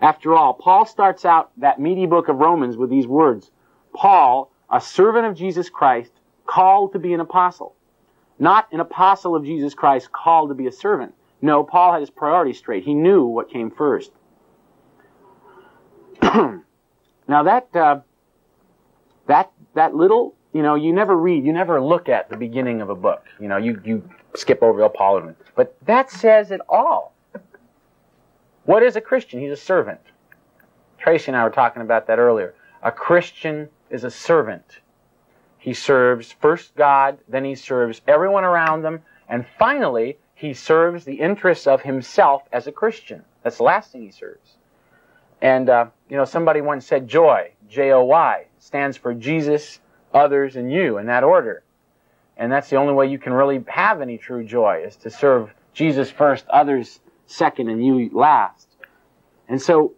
After all, Paul starts out that meaty book of Romans with these words, "Paul, a servant of Jesus Christ, called to be an apostle." Not an apostle of Jesus Christ called to be a servant. No, Paul had his priorities straight. He knew what came first. Now that little, you never read, you never look at the beginning of a book. You skip over Paul and but that says it all. What is a Christian? He's a servant. Tracy and I were talking about that earlier. A Christian is a servant. He serves first God, then he serves everyone around them, and finally, he serves the interests of himself as a Christian. That's the last thing he serves. And, somebody once said joy, J-O-Y, stands for Jesus, others, and you, in that order. And that's the only way you can really have any true joy, is to serve Jesus first, others second, and you last. And so,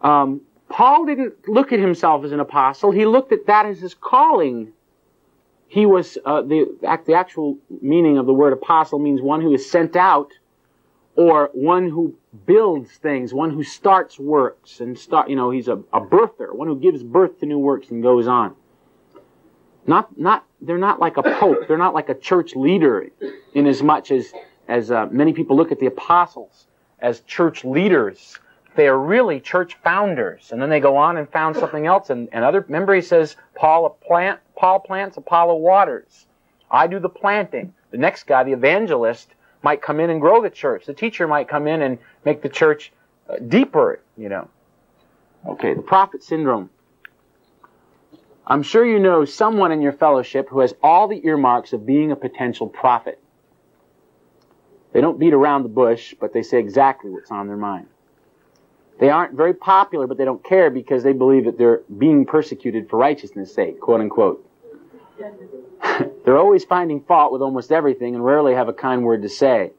Paul didn't look at himself as an apostle. He looked at that as his calling. He was, the actual meaning of the word apostle means one who is sent out, or one who builds things, one who starts works, and he's a birther, one who gives birth to new works and goes on. They're not like a pope, they're not like a church leader, in as much as many people look at the apostles as church leaders. They are really church founders, and then they go on and found something else. And other, remember, he says, Paul plants, Apollo waters. I do the planting. The next guy, the evangelist, might come in and grow the church. The teacher might come in and make the church deeper, Okay, the prophet syndrome. I'm sure you know someone in your fellowship who has all the earmarks of being a potential prophet. They don't beat around the bush, but they say exactly what's on their mind. They aren't very popular, but they don't care because they believe that they're being persecuted for righteousness' sake, quote unquote. They're always finding fault with almost everything and rarely have a kind word to say.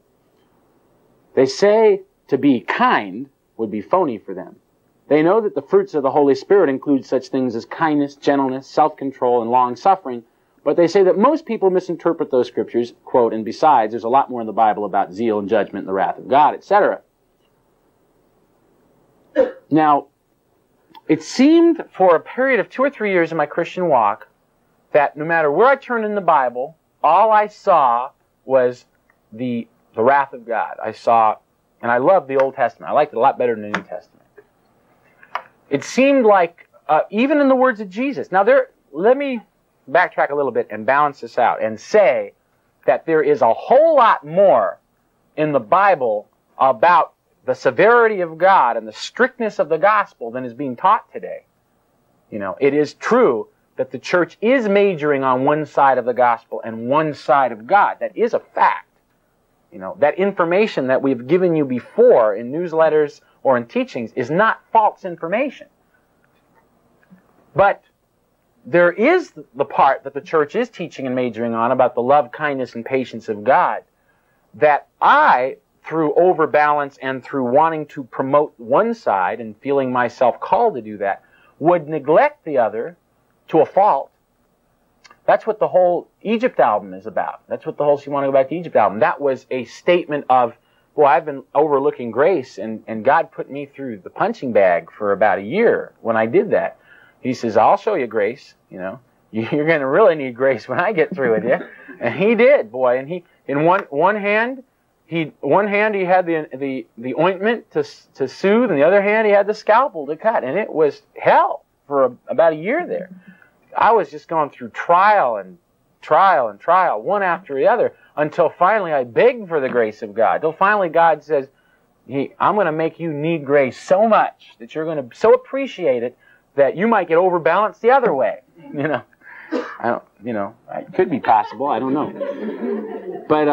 They say to be kind would be phony for them. They know that the fruits of the Holy Spirit include such things as kindness, gentleness, self-control, and long-suffering, but they say that most people misinterpret those scriptures, quote, "and besides, there's a lot more in the Bible about zeal and judgment and the wrath of God," etc. Now, it seemed for a period of 2 or 3 years in my Christian walk that no matter where I turned in the Bible, all I saw was the wrath of God. And I loved the Old Testament. I liked it a lot better than the New Testament. It seemed like, even in the words of Jesus. Now, let me backtrack a little bit and balance this out and say that there is a whole lot more in the Bible about the severity of God and the strictness of the gospel than is being taught today. It is true that the church is majoring on one side of the gospel and one side of God. That is a fact. That information that we've given you before in newsletters or in teachings is not false information. But there is the part that the church is teaching and majoring on about the love, kindness, and patience of God that I, through overbalance and through wanting to promote one side and feeling myself called to do that, would neglect the other to a fault. That's what the whole Egypt album is about. That's what the whole She Want to Go Back to Egypt album. That was a statement of, well, I've been overlooking grace, and God put me through the punching bag for about a year when I did that. He says, I'll show you grace, You're going to really need grace when I get through with you. And he did, boy. And he, in one hand, He, one hand he had the ointment to soothe, and the other hand he had the scalpel to cut, and it was hell for about a year there. I was just going through trial and trial and trial, one after the other, until finally I begged for the grace of God. Till finally God says, I'm going to make you need grace so much that you're going to so appreciate it that you might get overbalanced the other way. You know, it could be possible. I don't know. But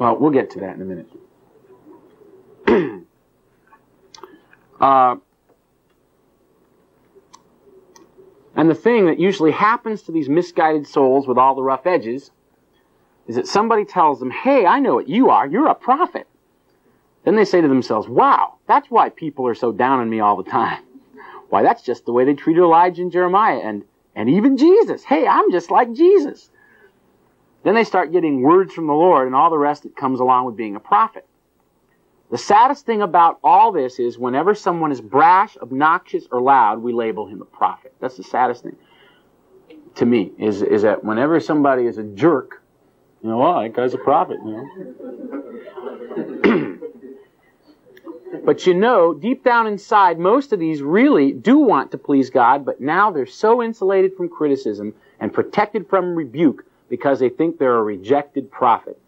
well, we'll get to that in a minute. And the thing that usually happens to these misguided souls with all the rough edges is that somebody tells them, hey, I know what you are. You're a prophet. Then they say to themselves, wow, that's why people are so down on me all the time. Why, that's just the way they treated Elijah and Jeremiah and even Jesus. Hey, I'm just like Jesus. Then they start getting words from the Lord and all the rest that comes along with being a prophet. The saddest thing about all this is whenever someone is brash, obnoxious, or loud, we label him a prophet. That's the saddest thing to me, is that whenever somebody is a jerk, you know, well, that guy's a prophet, you know. But you know, deep down inside, most of these really do want to please God, but now they're so insulated from criticism and protected from rebuke because they think they're a rejected prophet,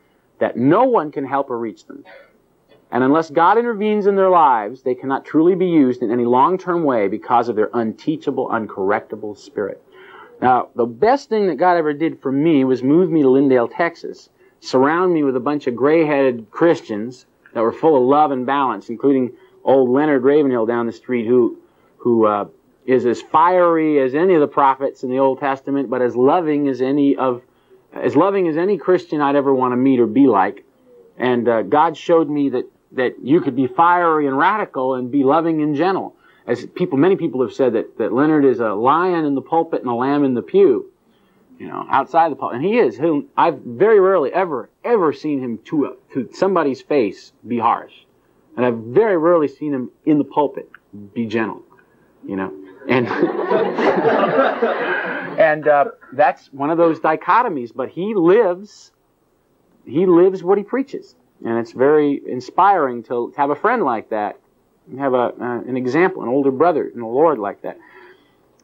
that no one can help or reach them. And unless God intervenes in their lives, they cannot truly be used in any long-term way because of their unteachable, uncorrectable spirit. Now, the best thing that God ever did for me was move me to Lindale, Texas, surround me with a bunch of gray-headed Christians that were full of love and balance, including old Leonard Ravenhill down the street, who is as fiery as any of the prophets in the Old Testament, but as loving as any Christian I'd ever want to meet or be like. And God showed me that you could be fiery and radical and be loving and gentle. As many people have said that Leonard is a lion in the pulpit and a lamb in the pew, you know, outside the pulpit. And he is. I've very rarely ever seen him to somebody's face be harsh, and I've very rarely seen him in the pulpit be gentle, you know. And and that's one of those dichotomies. But he lives. He lives what he preaches, and it's very inspiring to have a friend like that, and have an example, an older brother in the Lord like that.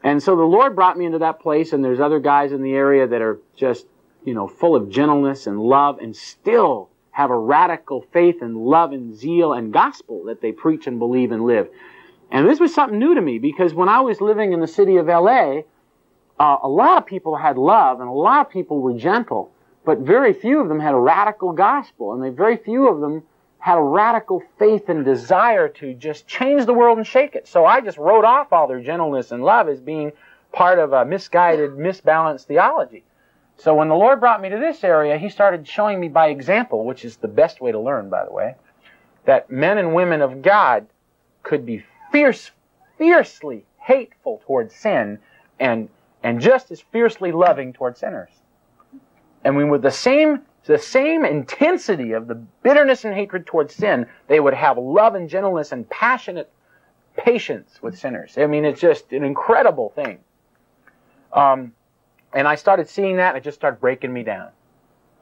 And so the Lord brought me into that place, and there's other guys in the area that are just, you know, full of gentleness and love, and still have a radical faith and love and zeal and gospel that they preach and believe and live. And this was something new to me, because when I was living in the city of L.A., a lot of people had love, and a lot of people were gentle. But very few of them had a radical gospel, and very few of them had a radical faith and desire to just change the world and shake it. So I just wrote off all their gentleness and love as being part of a misguided, misbalanced theology. So when the Lord brought me to this area, He started showing me by example, which is the best way to learn, by the way, that men and women of God could be fiercely hateful towards sin and just as fiercely loving towards sinners. And with the same intensity of the bitterness and hatred towards sin, they would have love and gentleness and passionate patience with sinners. I mean, it's just an incredible thing. And I started seeing that, and it just started breaking me down.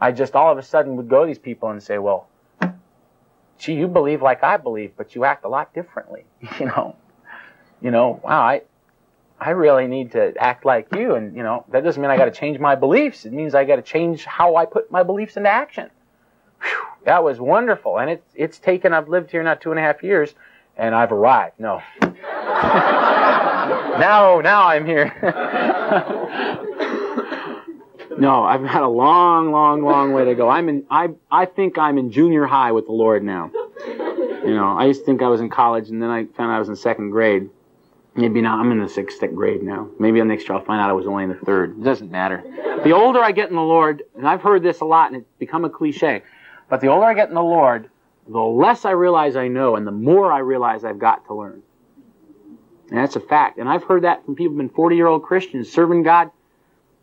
I just all of a sudden would go to these people and say, well, gee, you believe like I believe, but you act a lot differently. You know, wow, I really need to act like you, and, you know, that doesn't mean I got to change my beliefs. It means I got to change how I put my beliefs into action. Whew, that was wonderful, and it's taken, I've lived here now 2.5 years, and I've arrived. No. now I'm here. No, I've had a long way to go. I think I'm in junior high with the Lord now. You know, I used to think I was in college, and then I found out I was in second grade. Maybe now I'm in the 6th grade now. Maybe next year I'll find out I was only in the 3rd. It doesn't matter. The older I get in the Lord, and I've heard this a lot and it's become a cliche, but the older I get in the Lord, the less I realize I know and the more I realize I've got to learn. And that's a fact. And I've heard that from people who've been 40-year-old Christians serving God.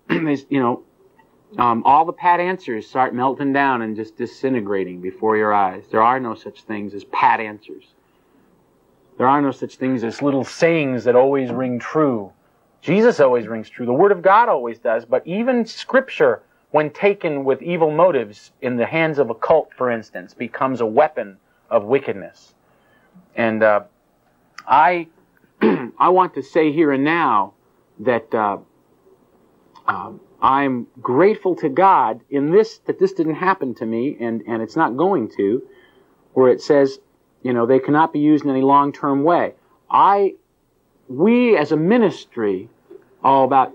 All the pat answers start melting down and just disintegrating before your eyes. There are no such things as pat answers. There are no such things as little sayings that always ring true. Jesus always rings true. The Word of God always does. But even Scripture, when taken with evil motives in the hands of a cult, for instance, becomes a weapon of wickedness. And I want to say here and now that I'm grateful to God that this didn't happen to me, and it's not going to, where it says, you know, they cannot be used in any long-term way. We as a ministry, about a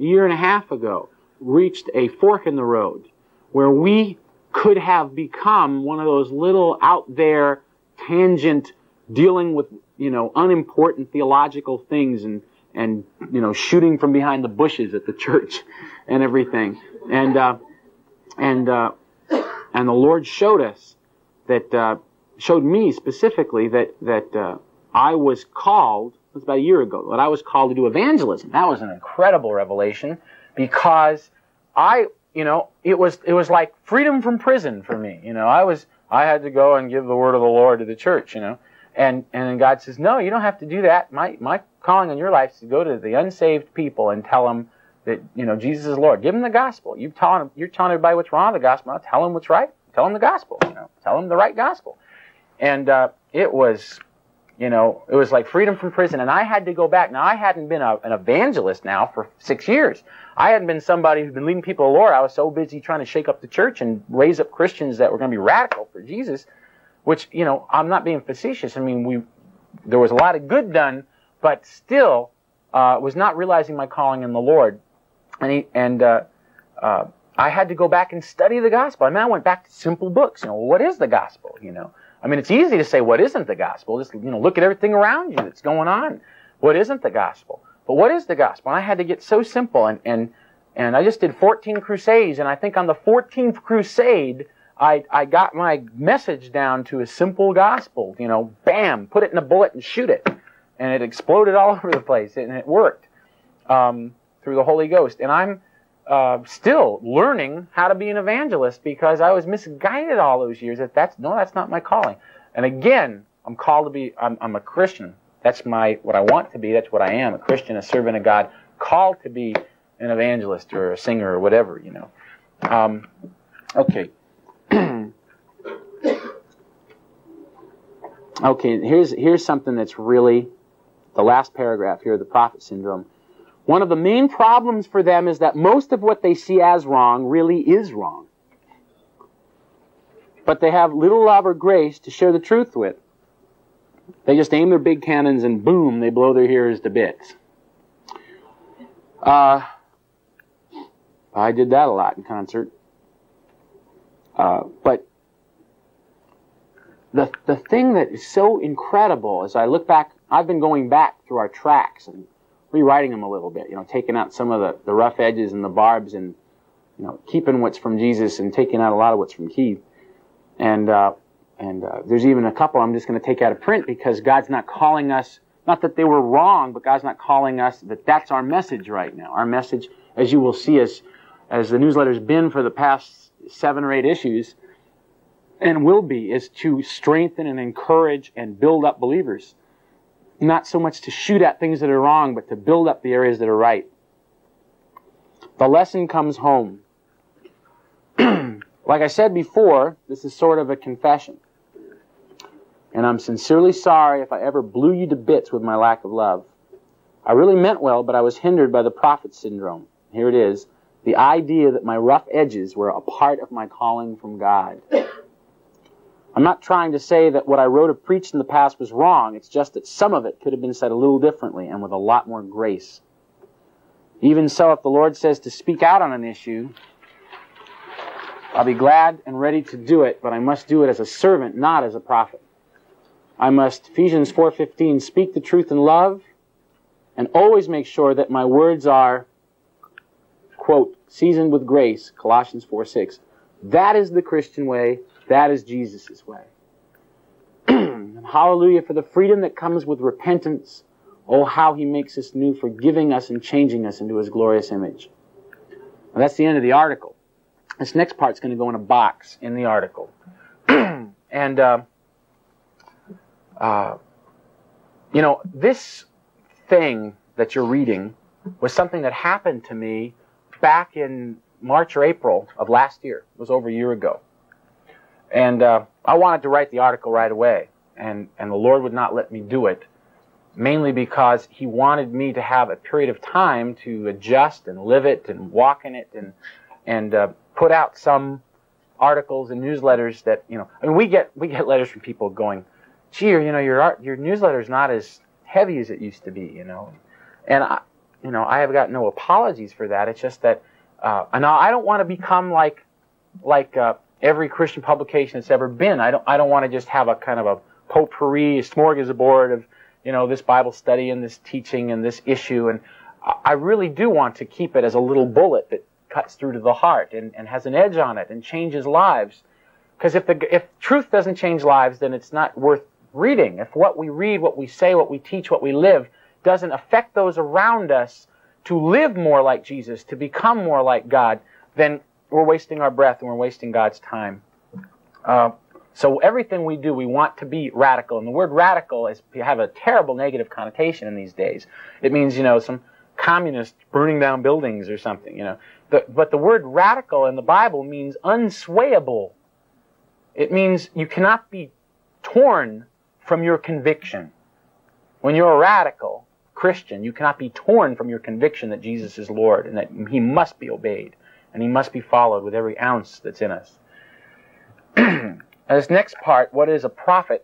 year and a half ago, reached a fork in the road where we could have become one of those little out-there tangent dealing with, you know, unimportant theological things and you know, shooting from behind the bushes at the church and everything. And the Lord showed us that, showed me specifically that I was called, it was about a year ago, that I was called to do evangelism. That was an incredible revelation because it was like freedom from prison for me. You know, I had to go and give the word of the Lord to the church, you know. And then God says, no, you don't have to do that. My calling in your life is to go to the unsaved people and tell them that, you know, Jesus is Lord. Give them the gospel. You're telling everybody what's wrong with the gospel. Now tell them what's right. Tell them the gospel. You know, tell them the right gospel. And it was, you know, it was like freedom from prison. And I had to go back. Now, I hadn't been an evangelist now for 6 years. I hadn't been somebody who'd been leading people to the Lord. I was so busy trying to shake up the church and raise up Christians that were going to be radical for Jesus. Which, you know, I'm not being facetious. I mean, there was a lot of good done, but still was not realizing my calling in the Lord. And I had to go back and study the gospel. I mean, I went back to simple books. You know, what is the gospel, you know? I mean, it's easy to say what isn't the gospel. Just, you know, look at everything around you that's going on. What isn't the gospel? But what is the gospel? And I had to get so simple. And I just did 14 crusades, and I think on the 14th crusade, I got my message down to a simple gospel, you know, bam, put it in a bullet and shoot it. And it exploded all over the place, and it worked through the Holy Ghost. And I'm still learning how to be an evangelist because I was misguided all those years. That's not my calling. And again, I'm called to be, I'm a Christian. That's what I want to be. That's what I am, a Christian, a servant of God, called to be an evangelist or a singer or whatever, you know. Okay. Okay, here's something that's really the last paragraph here, the prophet syndrome. One of the main problems for them is that most of what they see as wrong really is wrong. But they have little love or grace to share the truth with. They just aim their big cannons and boom, they blow their hearers to bits. I did that a lot in concert. But the thing that is so incredible as I look back, I've been going back through our tracks and rewriting them a little bit, you know, taking out some of the rough edges and the barbs and, you know, keeping what's from Jesus and taking out a lot of what's from Keith. And there's even a couple I'm just going to take out of print because God's not calling us, not that they were wrong, but God's not calling us that that's our message right now. Our message, as you will see, as the newsletter's been for the past 7 or 8 issues, and will be, is to strengthen and encourage and build up believers. Not so much to shoot at things that are wrong, but to build up the areas that are right. The lesson comes home. Like I said before, this is sort of a confession. And I'm sincerely sorry if I ever blew you to bits with my lack of love. I really meant well, but I was hindered by the prophet syndrome. Here it is. The idea that my rough edges were a part of my calling from God. I'm not trying to say that what I wrote or preached in the past was wrong. It's just that some of it could have been said a little differently and with a lot more grace. Even so, if the Lord says to speak out on an issue, I'll be glad and ready to do it, but I must do it as a servant, not as a prophet. I must, Ephesians 4:15, speak the truth in love and always make sure that my words are, quote, seasoned with grace, Colossians 4:6. That is the Christian way. That is Jesus' way. And hallelujah for the freedom that comes with repentance. Oh, how He makes us new, forgiving us and changing us into His glorious image. Now, that's the end of the article. This next part's going to go in a box in the article. And, you know, this thing that you're reading was something that happened to me back in March or April of last year. It was over a year ago. And I wanted to write the article right away, and the Lord would not let me do it, mainly because He wanted me to have a period of time to adjust and live it and walk in it and put out some articles and newsletters that, you know, I mean, we get letters from people going, gee, you know, your newsletter's not as heavy as it used to be, you know. And I, you know, I have got no apologies for that. It's just that, and I don't want to become like every Christian publication that's ever been. I don't want to just have a kind of a potpourri, a smorgasbord of, you know, this Bible study and this teaching and this issue. And I really do want to keep it as a little bullet that cuts through to the heart and has an edge on it and changes lives. Because if truth doesn't change lives, then it's not worth reading. If what we read, what we say, what we teach, what we live doesn't affect those around us to live more like Jesus, to become more like God, then we're wasting our breath and we're wasting God's time. So everything we do, we want to be radical. And the word radical is have a terrible negative connotation in these days. It means, you know, some communist burning down buildings or something, you know. But the word radical in the Bible means unswayable. It means you cannot be torn from your conviction. When you're a radical Christian, you cannot be torn from your conviction that Jesus is Lord and that He must be obeyed and He must be followed with every ounce that's in us. And this next part, what is a prophet,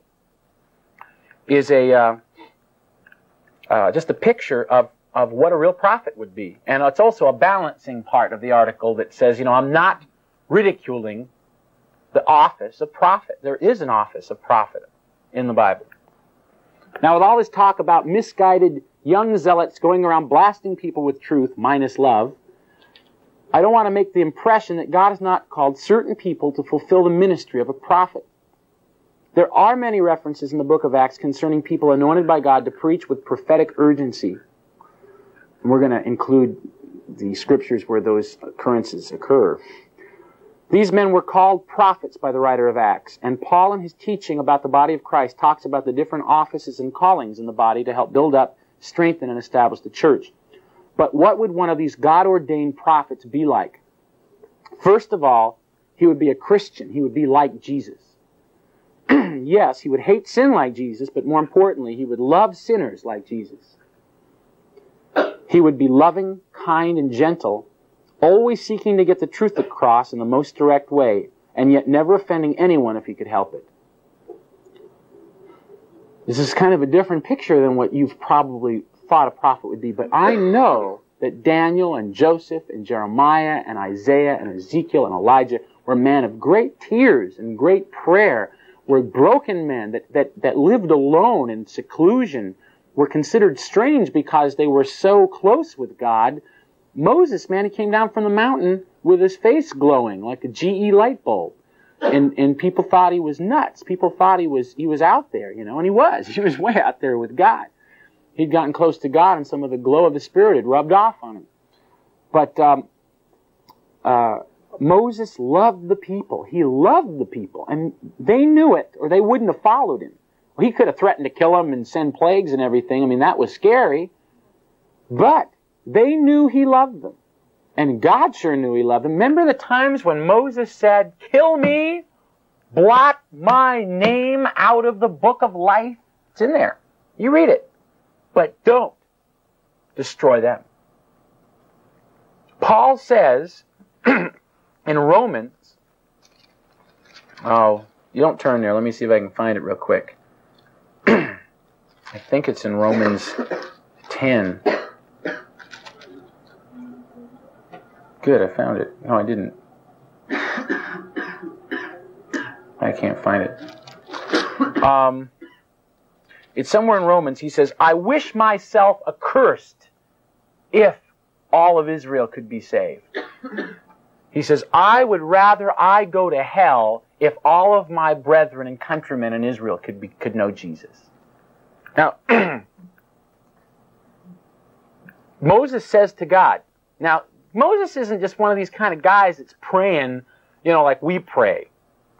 is just a picture of what a real prophet would be. And it's also a balancing part of the article that says, you know, I'm not ridiculing the office of prophet. There is an office of prophet in the Bible. Now, with all this talk about misguided young zealots going around blasting people with truth minus love, I don't want to make the impression that God has not called certain people to fulfill the ministry of a prophet. There are many references in the book of Acts concerning people anointed by God to preach with prophetic urgency. And we're going to include the scriptures where those occurrences occur. These men were called prophets by the writer of Acts, and Paul in his teaching about the body of Christ talks about the different offices and callings in the body to help build up, strengthen, and establish the church. But what would one of these God-ordained prophets be like? First of all, he would be a Christian. He would be like Jesus. Yes, he would hate sin like Jesus, but more importantly, he would love sinners like Jesus. He would be loving, kind, and gentle, always seeking to get the truth across in the most direct way, and yet never offending anyone if he could help it. This is kind of a different picture than what you've probably thought a prophet would be, but I know that Daniel and Joseph and Jeremiah and Isaiah and Ezekiel and Elijah were men of great tears and great prayer, were broken men that lived alone in seclusion, were considered strange because they were so close with God. Moses, man, he came down from the mountain with his face glowing like a GE light bulb. And people thought he was nuts. People thought he was out there, you know, and he was. He was way out there with God. He'd gotten close to God, and some of the glow of the Spirit had rubbed off on him. But Moses loved the people. He loved the people, and they knew it, or they wouldn't have followed him. Well, he could have threatened to kill them and send plagues and everything. I mean, that was scary. But they knew he loved them, and God sure knew he loved them. Remember the times when Moses said, "Kill me, blot my name out of the book of life"? It's in there. You read it. But don't destroy them. Paul says in Romans, oh, you don't turn there. Let me see if I can find it real quick. I think it's in Romans 10. Good, I found it. No, I didn't. I can't find it. It's somewhere in Romans. He says, "I wish myself accursed if all of Israel could be saved." He says, "I would rather I go to hell if all of my brethren and countrymen in Israel could know Jesus." Now, Moses says to God, now, Moses isn't just one of these kind of guys that's praying, you know, like we pray.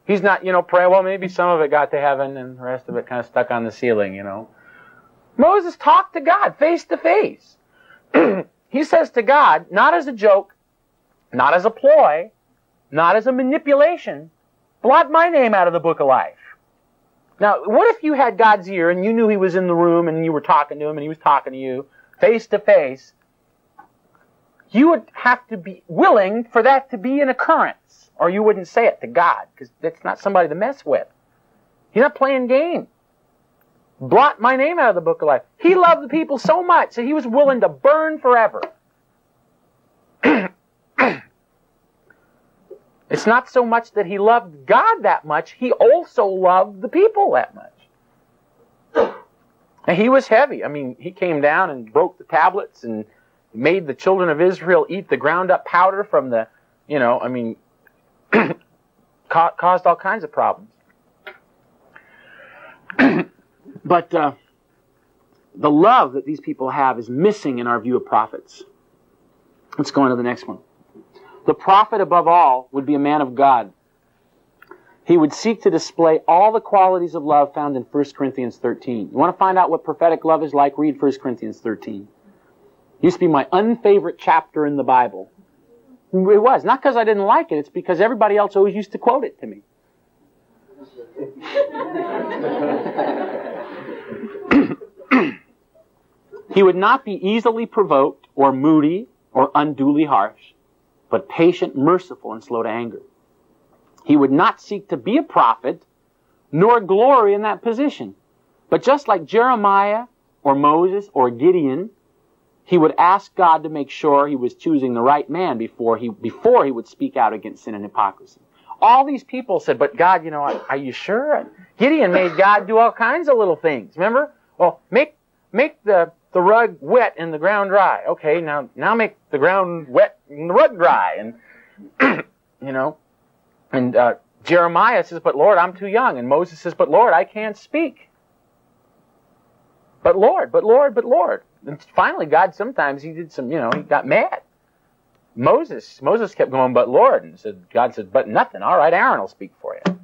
He's not, you know, praying, well, maybe some of it got to heaven and the rest of it kind of stuck on the ceiling, you know. Moses talked to God face to face. He says to God, not as a joke, not as a ploy, not as a manipulation, blot my name out of the book of life. Now, what if you had God's ear and you knew he was in the room and you were talking to him and he was talking to you face to face? You would have to be willing for that to be an occurrence, or you wouldn't say it to God, because that's not somebody to mess with. You're not playing game. Blot my name out of the book of life. He loved the people so much that he was willing to burn forever. It's not so much that he loved God that much, he also loved the people that much. And he was heavy. I mean, he came down and broke the tablets and made the children of Israel eat the ground-up powder from the, caused all kinds of problems. But the love that these people have is missing in our view of prophets. Let's go on to the next one. The prophet, above all, would be a man of God. He would seek to display all the qualities of love found in 1 Corinthians 13. You want to find out what prophetic love is like? Read 1 Corinthians 13. It used to be my unfavorite chapter in the Bible. It was. Not because I didn't like it. It's because everybody else always used to quote it to me. He would not be easily provoked or moody or unduly harsh, but patient, merciful, and slow to anger. He would not seek to be a prophet nor glory in that position. But just like Jeremiah or Moses or Gideon, he would ask God to make sure he was choosing the right man before he would speak out against sin and hypocrisy. All these people said, but God, are you sure? Gideon made God do all kinds of little things. Remember? Well, make the rug wet and the ground dry. Okay, now make the ground wet and the rug dry. And, and Jeremiah says, but Lord, I'm too young. And Moses says, but Lord, I can't speak. But Lord, but Lord, but Lord. And finally, God, sometimes he did some, he got mad. Moses kept going, but Lord. And said, God said, but nothing. All right, Aaron will speak for you,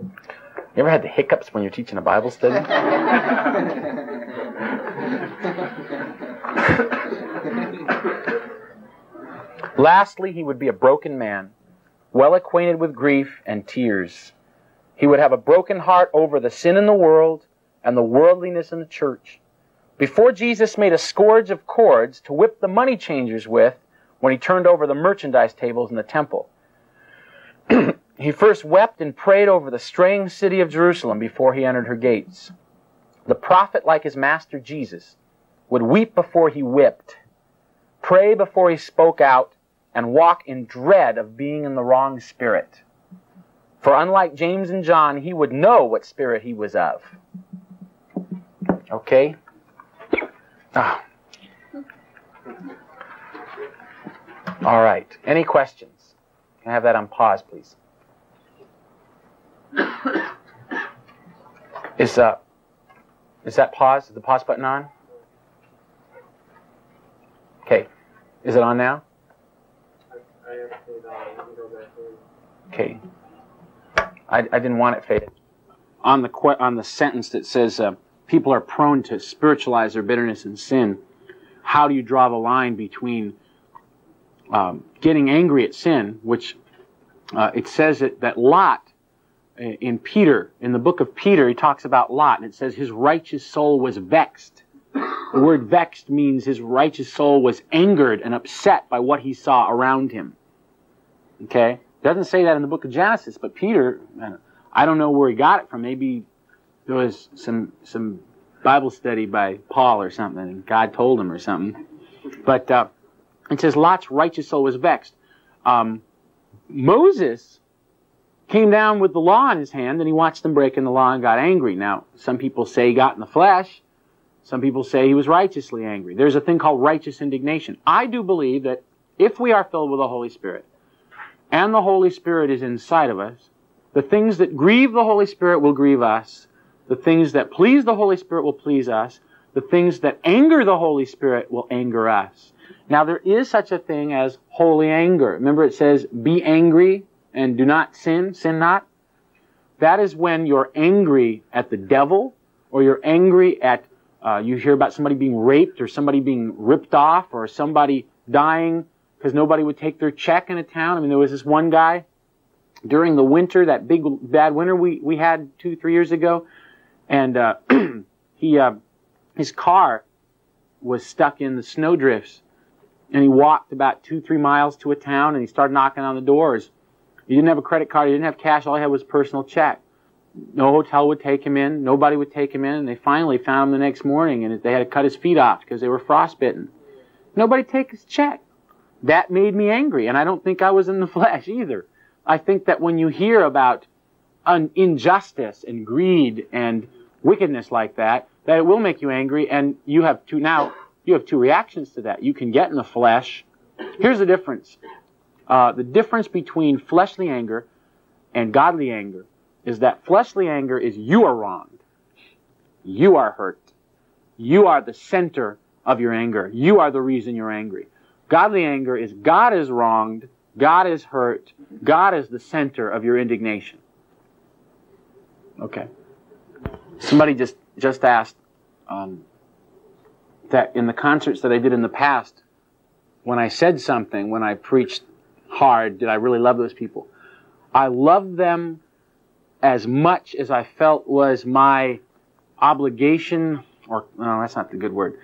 You ever had the hiccups when you're teaching a Bible study? Lastly, he would be a broken man, well acquainted with grief and tears. He would have a broken heart over the sin in the world and the worldliness in the church. Before Jesus made a scourge of cords to whip the money changers with when he turned over the merchandise tables in the temple, he first wept and prayed over the straying city of Jerusalem before he entered her gates. The prophet, like his master Jesus, would weep before he whipped, pray before he spoke out, and walk in dread of being in the wrong spirit. For unlike James and John, he would know what spirit he was of. Okay? Ah. All right. Any questions? Can I have that on pause, please? Is that pause? Is the pause button on? Okay. Is it on now? Okay. I didn't want it faded. On the sentence that says people are prone to spiritualize their bitterness and sin, how do you draw the line between getting angry at sin, which it says that Lot, in Peter, in the book of Peter, he talks about Lot, and it says his righteous soul was vexed. The word vexed means his righteous soul was angered and upset by what he saw around him. Okay? Doesn't say that in the book of Genesis, but Peter, I don't know where he got it from. Maybe there was some Bible study by Paul or something, and God told him or something. But it says Lot's righteous soul was vexed. Moses came down with the law in his hand, and he watched them breaking the law and got angry. Now, some people say he got in the flesh. Some people say he was righteously angry. There's a thing called righteous indignation. I do believe that if we are filled with the Holy Spirit, and the Holy Spirit is inside of us, the things that grieve the Holy Spirit will grieve us. The things that please the Holy Spirit will please us. The things that anger the Holy Spirit will anger us. Now, there is such a thing as holy anger. Remember, it says, be angry and do not sin, sin not. That is when you're angry at the devil, or you're angry at You hear about somebody being raped or somebody being ripped off or somebody dying because nobody would take their check in a town. I mean, there was this one guy during the winter, that big bad winter we had 2-3 years ago, and his car was stuck in the snowdrifts, and he walked about 2-3 miles to a town, and he started knocking on the doors. He didn't have a credit card. He didn't have cash. All he had was a personal check. No hotel would take him in. Nobody would take him in. And they finally found him the next morning, and they had to cut his feet off because they were frostbitten. Nobody take his check. That made me angry, and I don't think I was in the flesh either. I think that when you hear about injustice and greed and wickedness like that, that it will make you angry, and you have two reactions to that. You can get in the flesh. Here's the difference. The difference between fleshly anger and godly anger is that fleshly anger is you are wronged. You are hurt. You are the center of your anger. You are the reason you're angry. Godly anger is God is wronged, God is hurt, God is the center of your indignation. Okay. Somebody just asked that in the concerts that I did in the past, when I said something, when I preached hard, did I really love those people? I loved them as much as I felt was my obligation, or no, that's not the good word.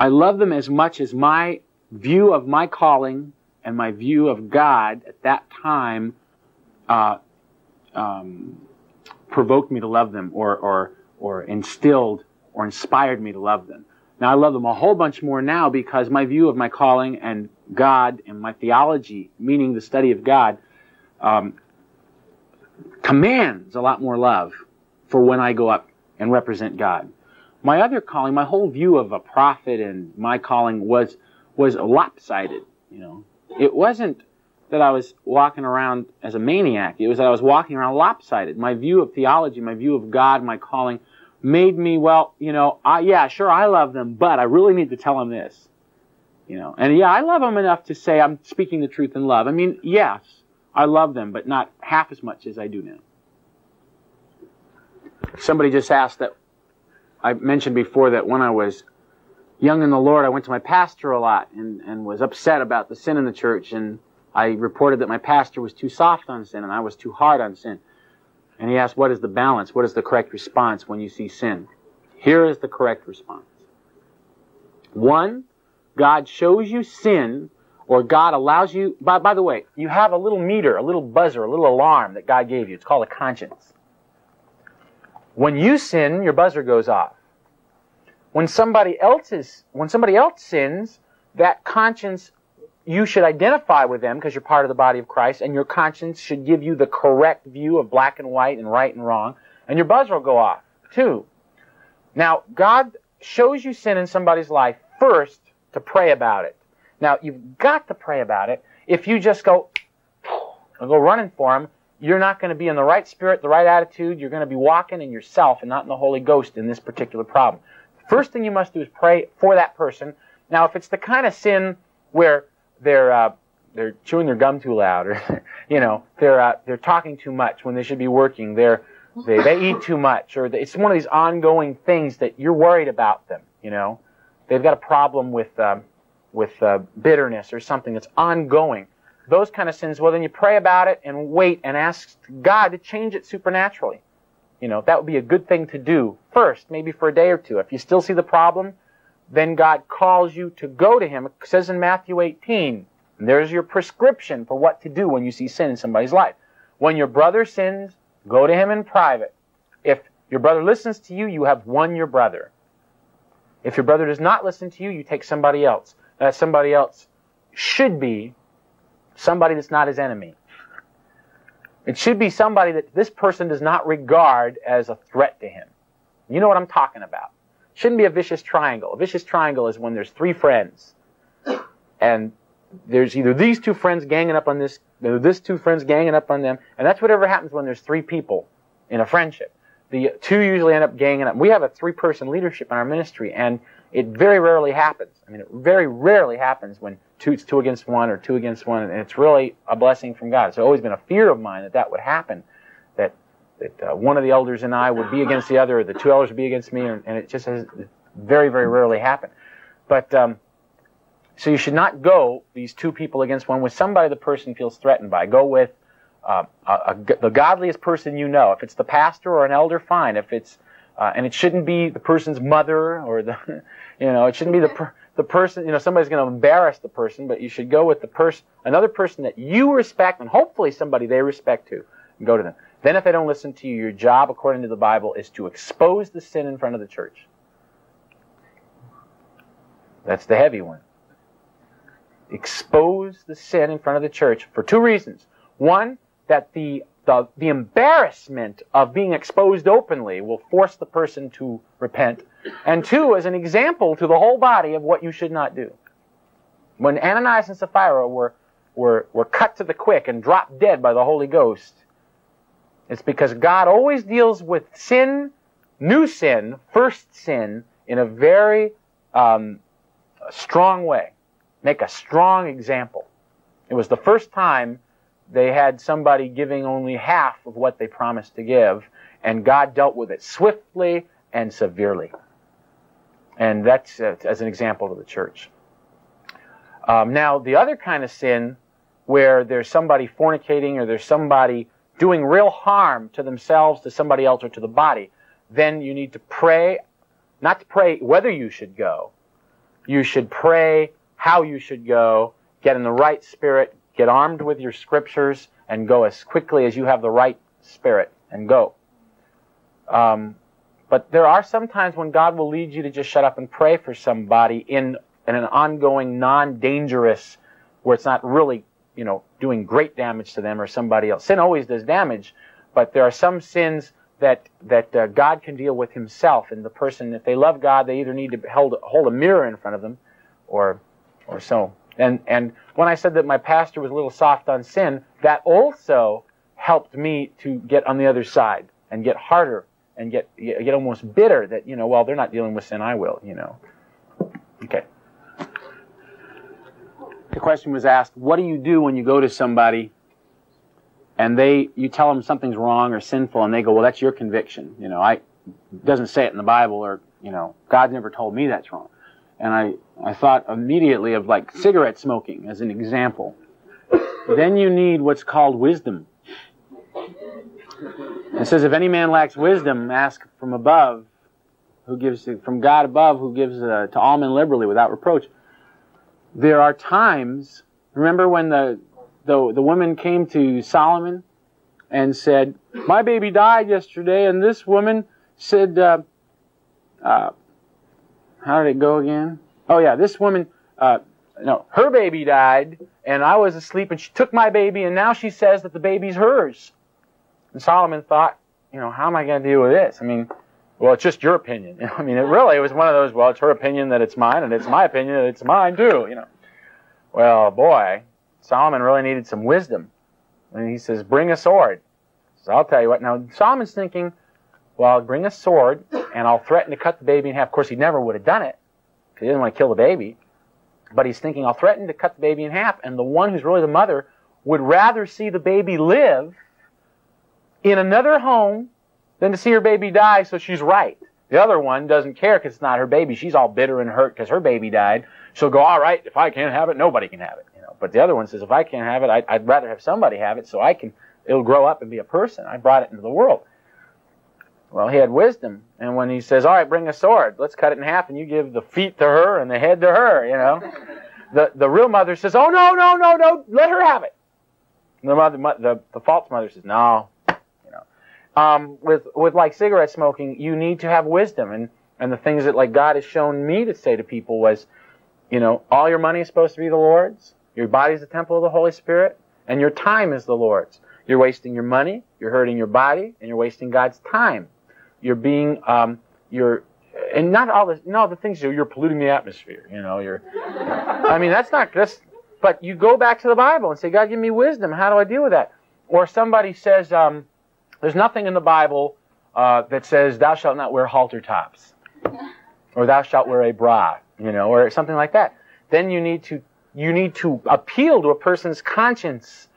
I loved them as much as my view of my calling and my view of God at that time provoked me to love them, or instilled or inspired me to love them. Now, I love them a whole bunch more now because my view of my calling and God and my theology, meaning the study of God, commands a lot more love for when I go up and represent God. My other calling, my whole view of a prophet and my calling was lopsided. You know, it wasn't that I was walking around as a maniac. It was that I was walking around lopsided. My view of theology, my view of God, my calling made me, well, you know, yeah, sure, I love them, but I really need to tell them this. You know, and yeah, I love them enough to say I'm speaking the truth in love. I mean, yes, I love them, but not half as much as I do now. Somebody just asked that, I mentioned before that when I was young in the Lord, I went to my pastor a lot and was upset about the sin in the church, and I reported that my pastor was too soft on sin and I was too hard on sin. And he asked, what is the balance? What is the correct response when you see sin? Here is the correct response. 1, God shows you sin, or God allows you... By the way, you have a little meter, a little buzzer, a little alarm that God gave you. It's called a conscience. When you sin, your buzzer goes off. When somebody else sins, that conscience, you should identify with them because you're part of the body of Christ, and your conscience should give you the correct view of black and white and right and wrong, and your buzzer will go off, too. Now, God shows you sin in somebody's life first to pray about it. Now, you've got to pray about it. If you just go running for him, you're not going to be in the right spirit, the right attitude. You're going to be walking in yourself and not in the Holy Ghost in this particular problem. First thing you must do is pray for that person. Now, if it's the kind of sin where they're chewing their gum too loud, or you know, they're talking too much when they should be working, they eat too much, or it's one of these ongoing things that you're worried about them. You know, they've got a problem with bitterness or something that's ongoing, those kind of sins, well, then you pray about it and wait and ask God to change it supernaturally. You know, that would be a good thing to do first, maybe for a day or two. If you still see the problem, then God calls you to go to Him. It says in Matthew 18, there's your prescription for what to do when you see sin in somebody's life. When your brother sins, go to him in private. If your brother listens to you, you have won your brother. If your brother does not listen to you, you take somebody else. That somebody else should be somebody that's not his enemy. It should be somebody that this person does not regard as a threat to him. You know what I'm talking about. It shouldn't be a vicious triangle. A vicious triangle is when there's 3 friends, and there's either these 2 friends ganging up on this, or this 2 friends ganging up on them, and that's whatever happens when there's 3 people in a friendship. The 2 usually end up ganging up. We have a 3-person leadership in our ministry, and it very rarely happens. I mean, it very rarely happens when it's 2 against 1 or 2 against 1, and it's really a blessing from God. It's always been a fear of mine that that would happen, that that one of the elders and I would be against the other, or the two elders would be against me, and it just has very, very rarely happened. But so you should not go, these two people against one, with somebody the person feels threatened by. Go with the godliest person you know. If it's the pastor or an elder, fine. If it's and it shouldn't be the person's mother or the, it shouldn't be the person, somebody's going to embarrass the person, but you should go with the another person that you respect, and hopefully somebody they respect too, and go to them. Then if they don't listen to you, your job, according to the Bible, is to expose the sin in front of the church. That's the heavy one. Expose the sin in front of the church for two reasons. One, that the embarrassment of being exposed openly will force the person to repent. And two, as an example to the whole body of what you should not do. When Ananias and Sapphira were cut to the quick and dropped dead by the Holy Ghost, it's because God always deals with sin, new sin, first sin, in a very strong way. Make a strong example. It was the first time they had somebody giving only half of what they promised to give, and God dealt with it swiftly and severely. And that's as an example to the church. Now, the other kind of sin, where there's somebody fornicating or there's somebody doing real harm to themselves, to somebody else, or to the body, then you need to pray, not to pray whether you should go. You should pray how you should go, get in the right spirit, get armed with your scriptures, and go as quickly as you have the right spirit, and go. But there are some times when God will lead you to just shut up and pray for somebody in an ongoing, non-dangerous, where it's not really doing great damage to them or somebody else. Sin always does damage, but there are some sins that God can deal with himself. And the person, if they love God, they either need to hold a mirror in front of them or so. And when I said that my pastor was a little soft on sin, that also helped me to get on the other side and get harder and get almost bitter that, well, they're not dealing with sin, I will, Okay. The question was asked, what do you do when you go to somebody and you tell them something's wrong or sinful, and they go, well, that's your conviction. It doesn't say it in the Bible, or, God never told me that's wrong. And I thought immediately of, like, cigarette smoking as an example. Then you need what's called wisdom. It says, if any man lacks wisdom, ask from above, from God above, who gives to all men liberally without reproach. There are times, remember when the woman came to Solomon and said, my baby died yesterday, and this woman said, how did it go again? Oh yeah, this woman, her baby died, and I was asleep, and she took my baby, and now she says that the baby's hers. And Solomon thought, how am I going to deal with this? I mean, well, it's just your opinion. It was one of those, well, it's her opinion that it's mine, and it's my opinion that it's mine too, Well, boy, Solomon really needed some wisdom. And he says, bring a sword. He says, I'll tell you what. Now, Solomon's thinking, well, I'll bring a sword, and I'll threaten to cut the baby in half. Of course, he never would have done it, because he didn't want to kill the baby. But he's thinking, I'll threaten to cut the baby in half, and the one who's really the mother would rather see the baby live in another home than to see her baby die, so she's right. The other one doesn't care because it's not her baby. She's all bitter and hurt because her baby died. She'll go, all right, if I can't have it, nobody can have it. But the other one says, if I can't have it, I'd rather have somebody have it so it'll grow up and be a person. I brought it into the world. Well, he had wisdom. And when he says, all right, bring a sword, let's cut it in half, and you give the feet to her and the head to her, The real mother says, oh, no, let her have it. And the false mother says, no. With like cigarette smoking, you need to have wisdom, and the things that God has shown me to say to people was, all your money is supposed to be the Lord's, your body is the temple of the Holy Spirit, and your time is the Lord's. You're wasting your money, you're hurting your body, and you're wasting God's time. You're being you're polluting the atmosphere. But you go back to the Bible and say, God, give me wisdom. How do I deal with that? Or somebody says, there's nothing in the Bible that says, thou shalt not wear halter tops, or thou shalt wear a bra, or something like that. Then you need to appeal to a person's conscience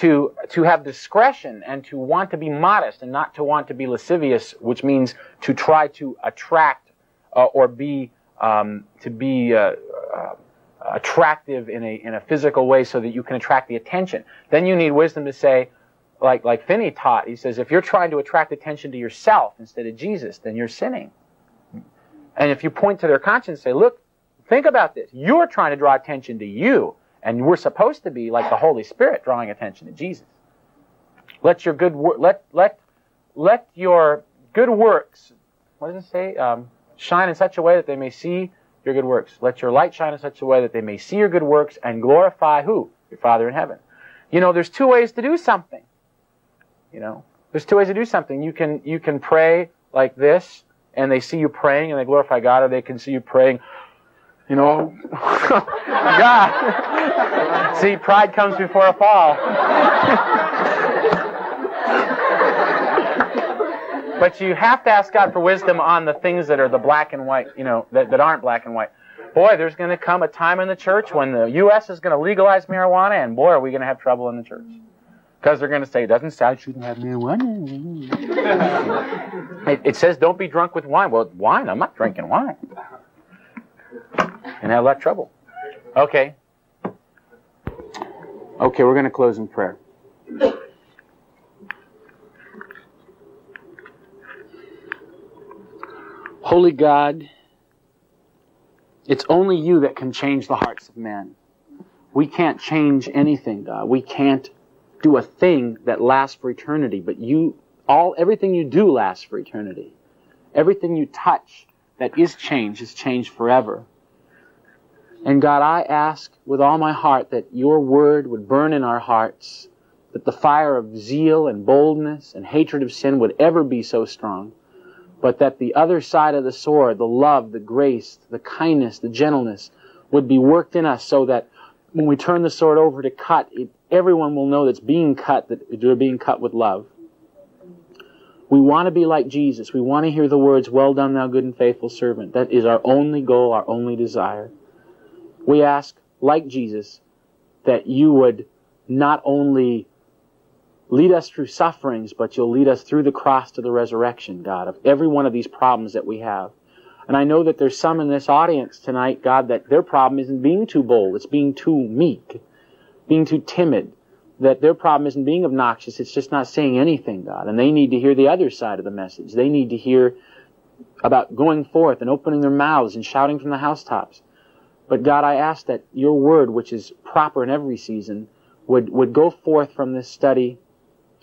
to have discretion and to want to be modest and not to want to be lascivious, which means to try to attract or be attractive in a physical way so that you can attract the attention. Then you need wisdom to say, like Finney taught, he says, if you're trying to attract attention to yourself instead of Jesus, then you're sinning. And if you point to their conscience and say, look, think about this. You're trying to draw attention to you, and we're supposed to be like the Holy Spirit drawing attention to Jesus. Let your good let your good works, what does it say? Shine in such a way that they may see your good works. Let your light shine in such a way that they may see your good works and glorify who? Your Father in heaven. You know, there's two ways to do something. You know, there's two ways to do something. You can pray like this, and they see you praying, and they glorify God, or they can see you praying, you know, God. See, pride comes before a fall. But you have to ask God for wisdom on the things that are the black and white, you know, that aren't black and white. Boy, there's going to come a time in the church when the U.S. is going to legalize marijuana, and boy, are we going to have trouble in the church. Because they're going to say, doesn't say I shouldn't have marijuana. It says don't be drunk with wine. Well, wine? I'm not drinking wine. And have a lot of trouble. Okay. Okay, we're going to close in prayer. Holy God, it's only you that can change the hearts of men. We can't change anything, God. We can't do a thing that lasts for eternity, but everything you do lasts for eternity. Everything you touch that is changed forever. And God, I ask with all my heart that your word would burn in our hearts, that the fire of zeal and boldness and hatred of sin would ever be so strong, but that the other side of the sword, the love, the grace, the kindness, the gentleness, would be worked in us so that when we turn the sword over to cut, everyone will know that's being cut, that they're being cut with love. We want to be like Jesus. We want to hear the words, well done, thou good and faithful servant. That is our only goal, our only desire. We ask, like Jesus, that you would not only lead us through sufferings, but you'll lead us through the cross to the resurrection, God, of every one of these problems that we have. And I know that there's some in this audience tonight, God, that their problem isn't being too bold. It's being too meek, being too timid, that their problem isn't being obnoxious. It's just not saying anything, God. And they need to hear the other side of the message. They need to hear about going forth and opening their mouths and shouting from the housetops. But God, I ask that your word, which is proper in every season, would go forth from this study,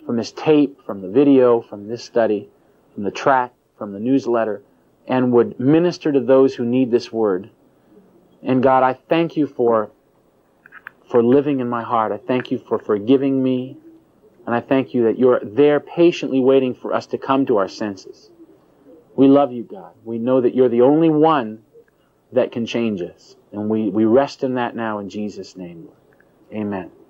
from this tape, from the video, from this study, from the track, from the newsletter, and would minister to those who need this word. And God, I thank you for living in my heart. I thank you for forgiving me. And I thank you that you're there patiently waiting for us to come to our senses. We love you, God. We know that you're the only one that can change us. And we rest in that now in Jesus' name. Amen.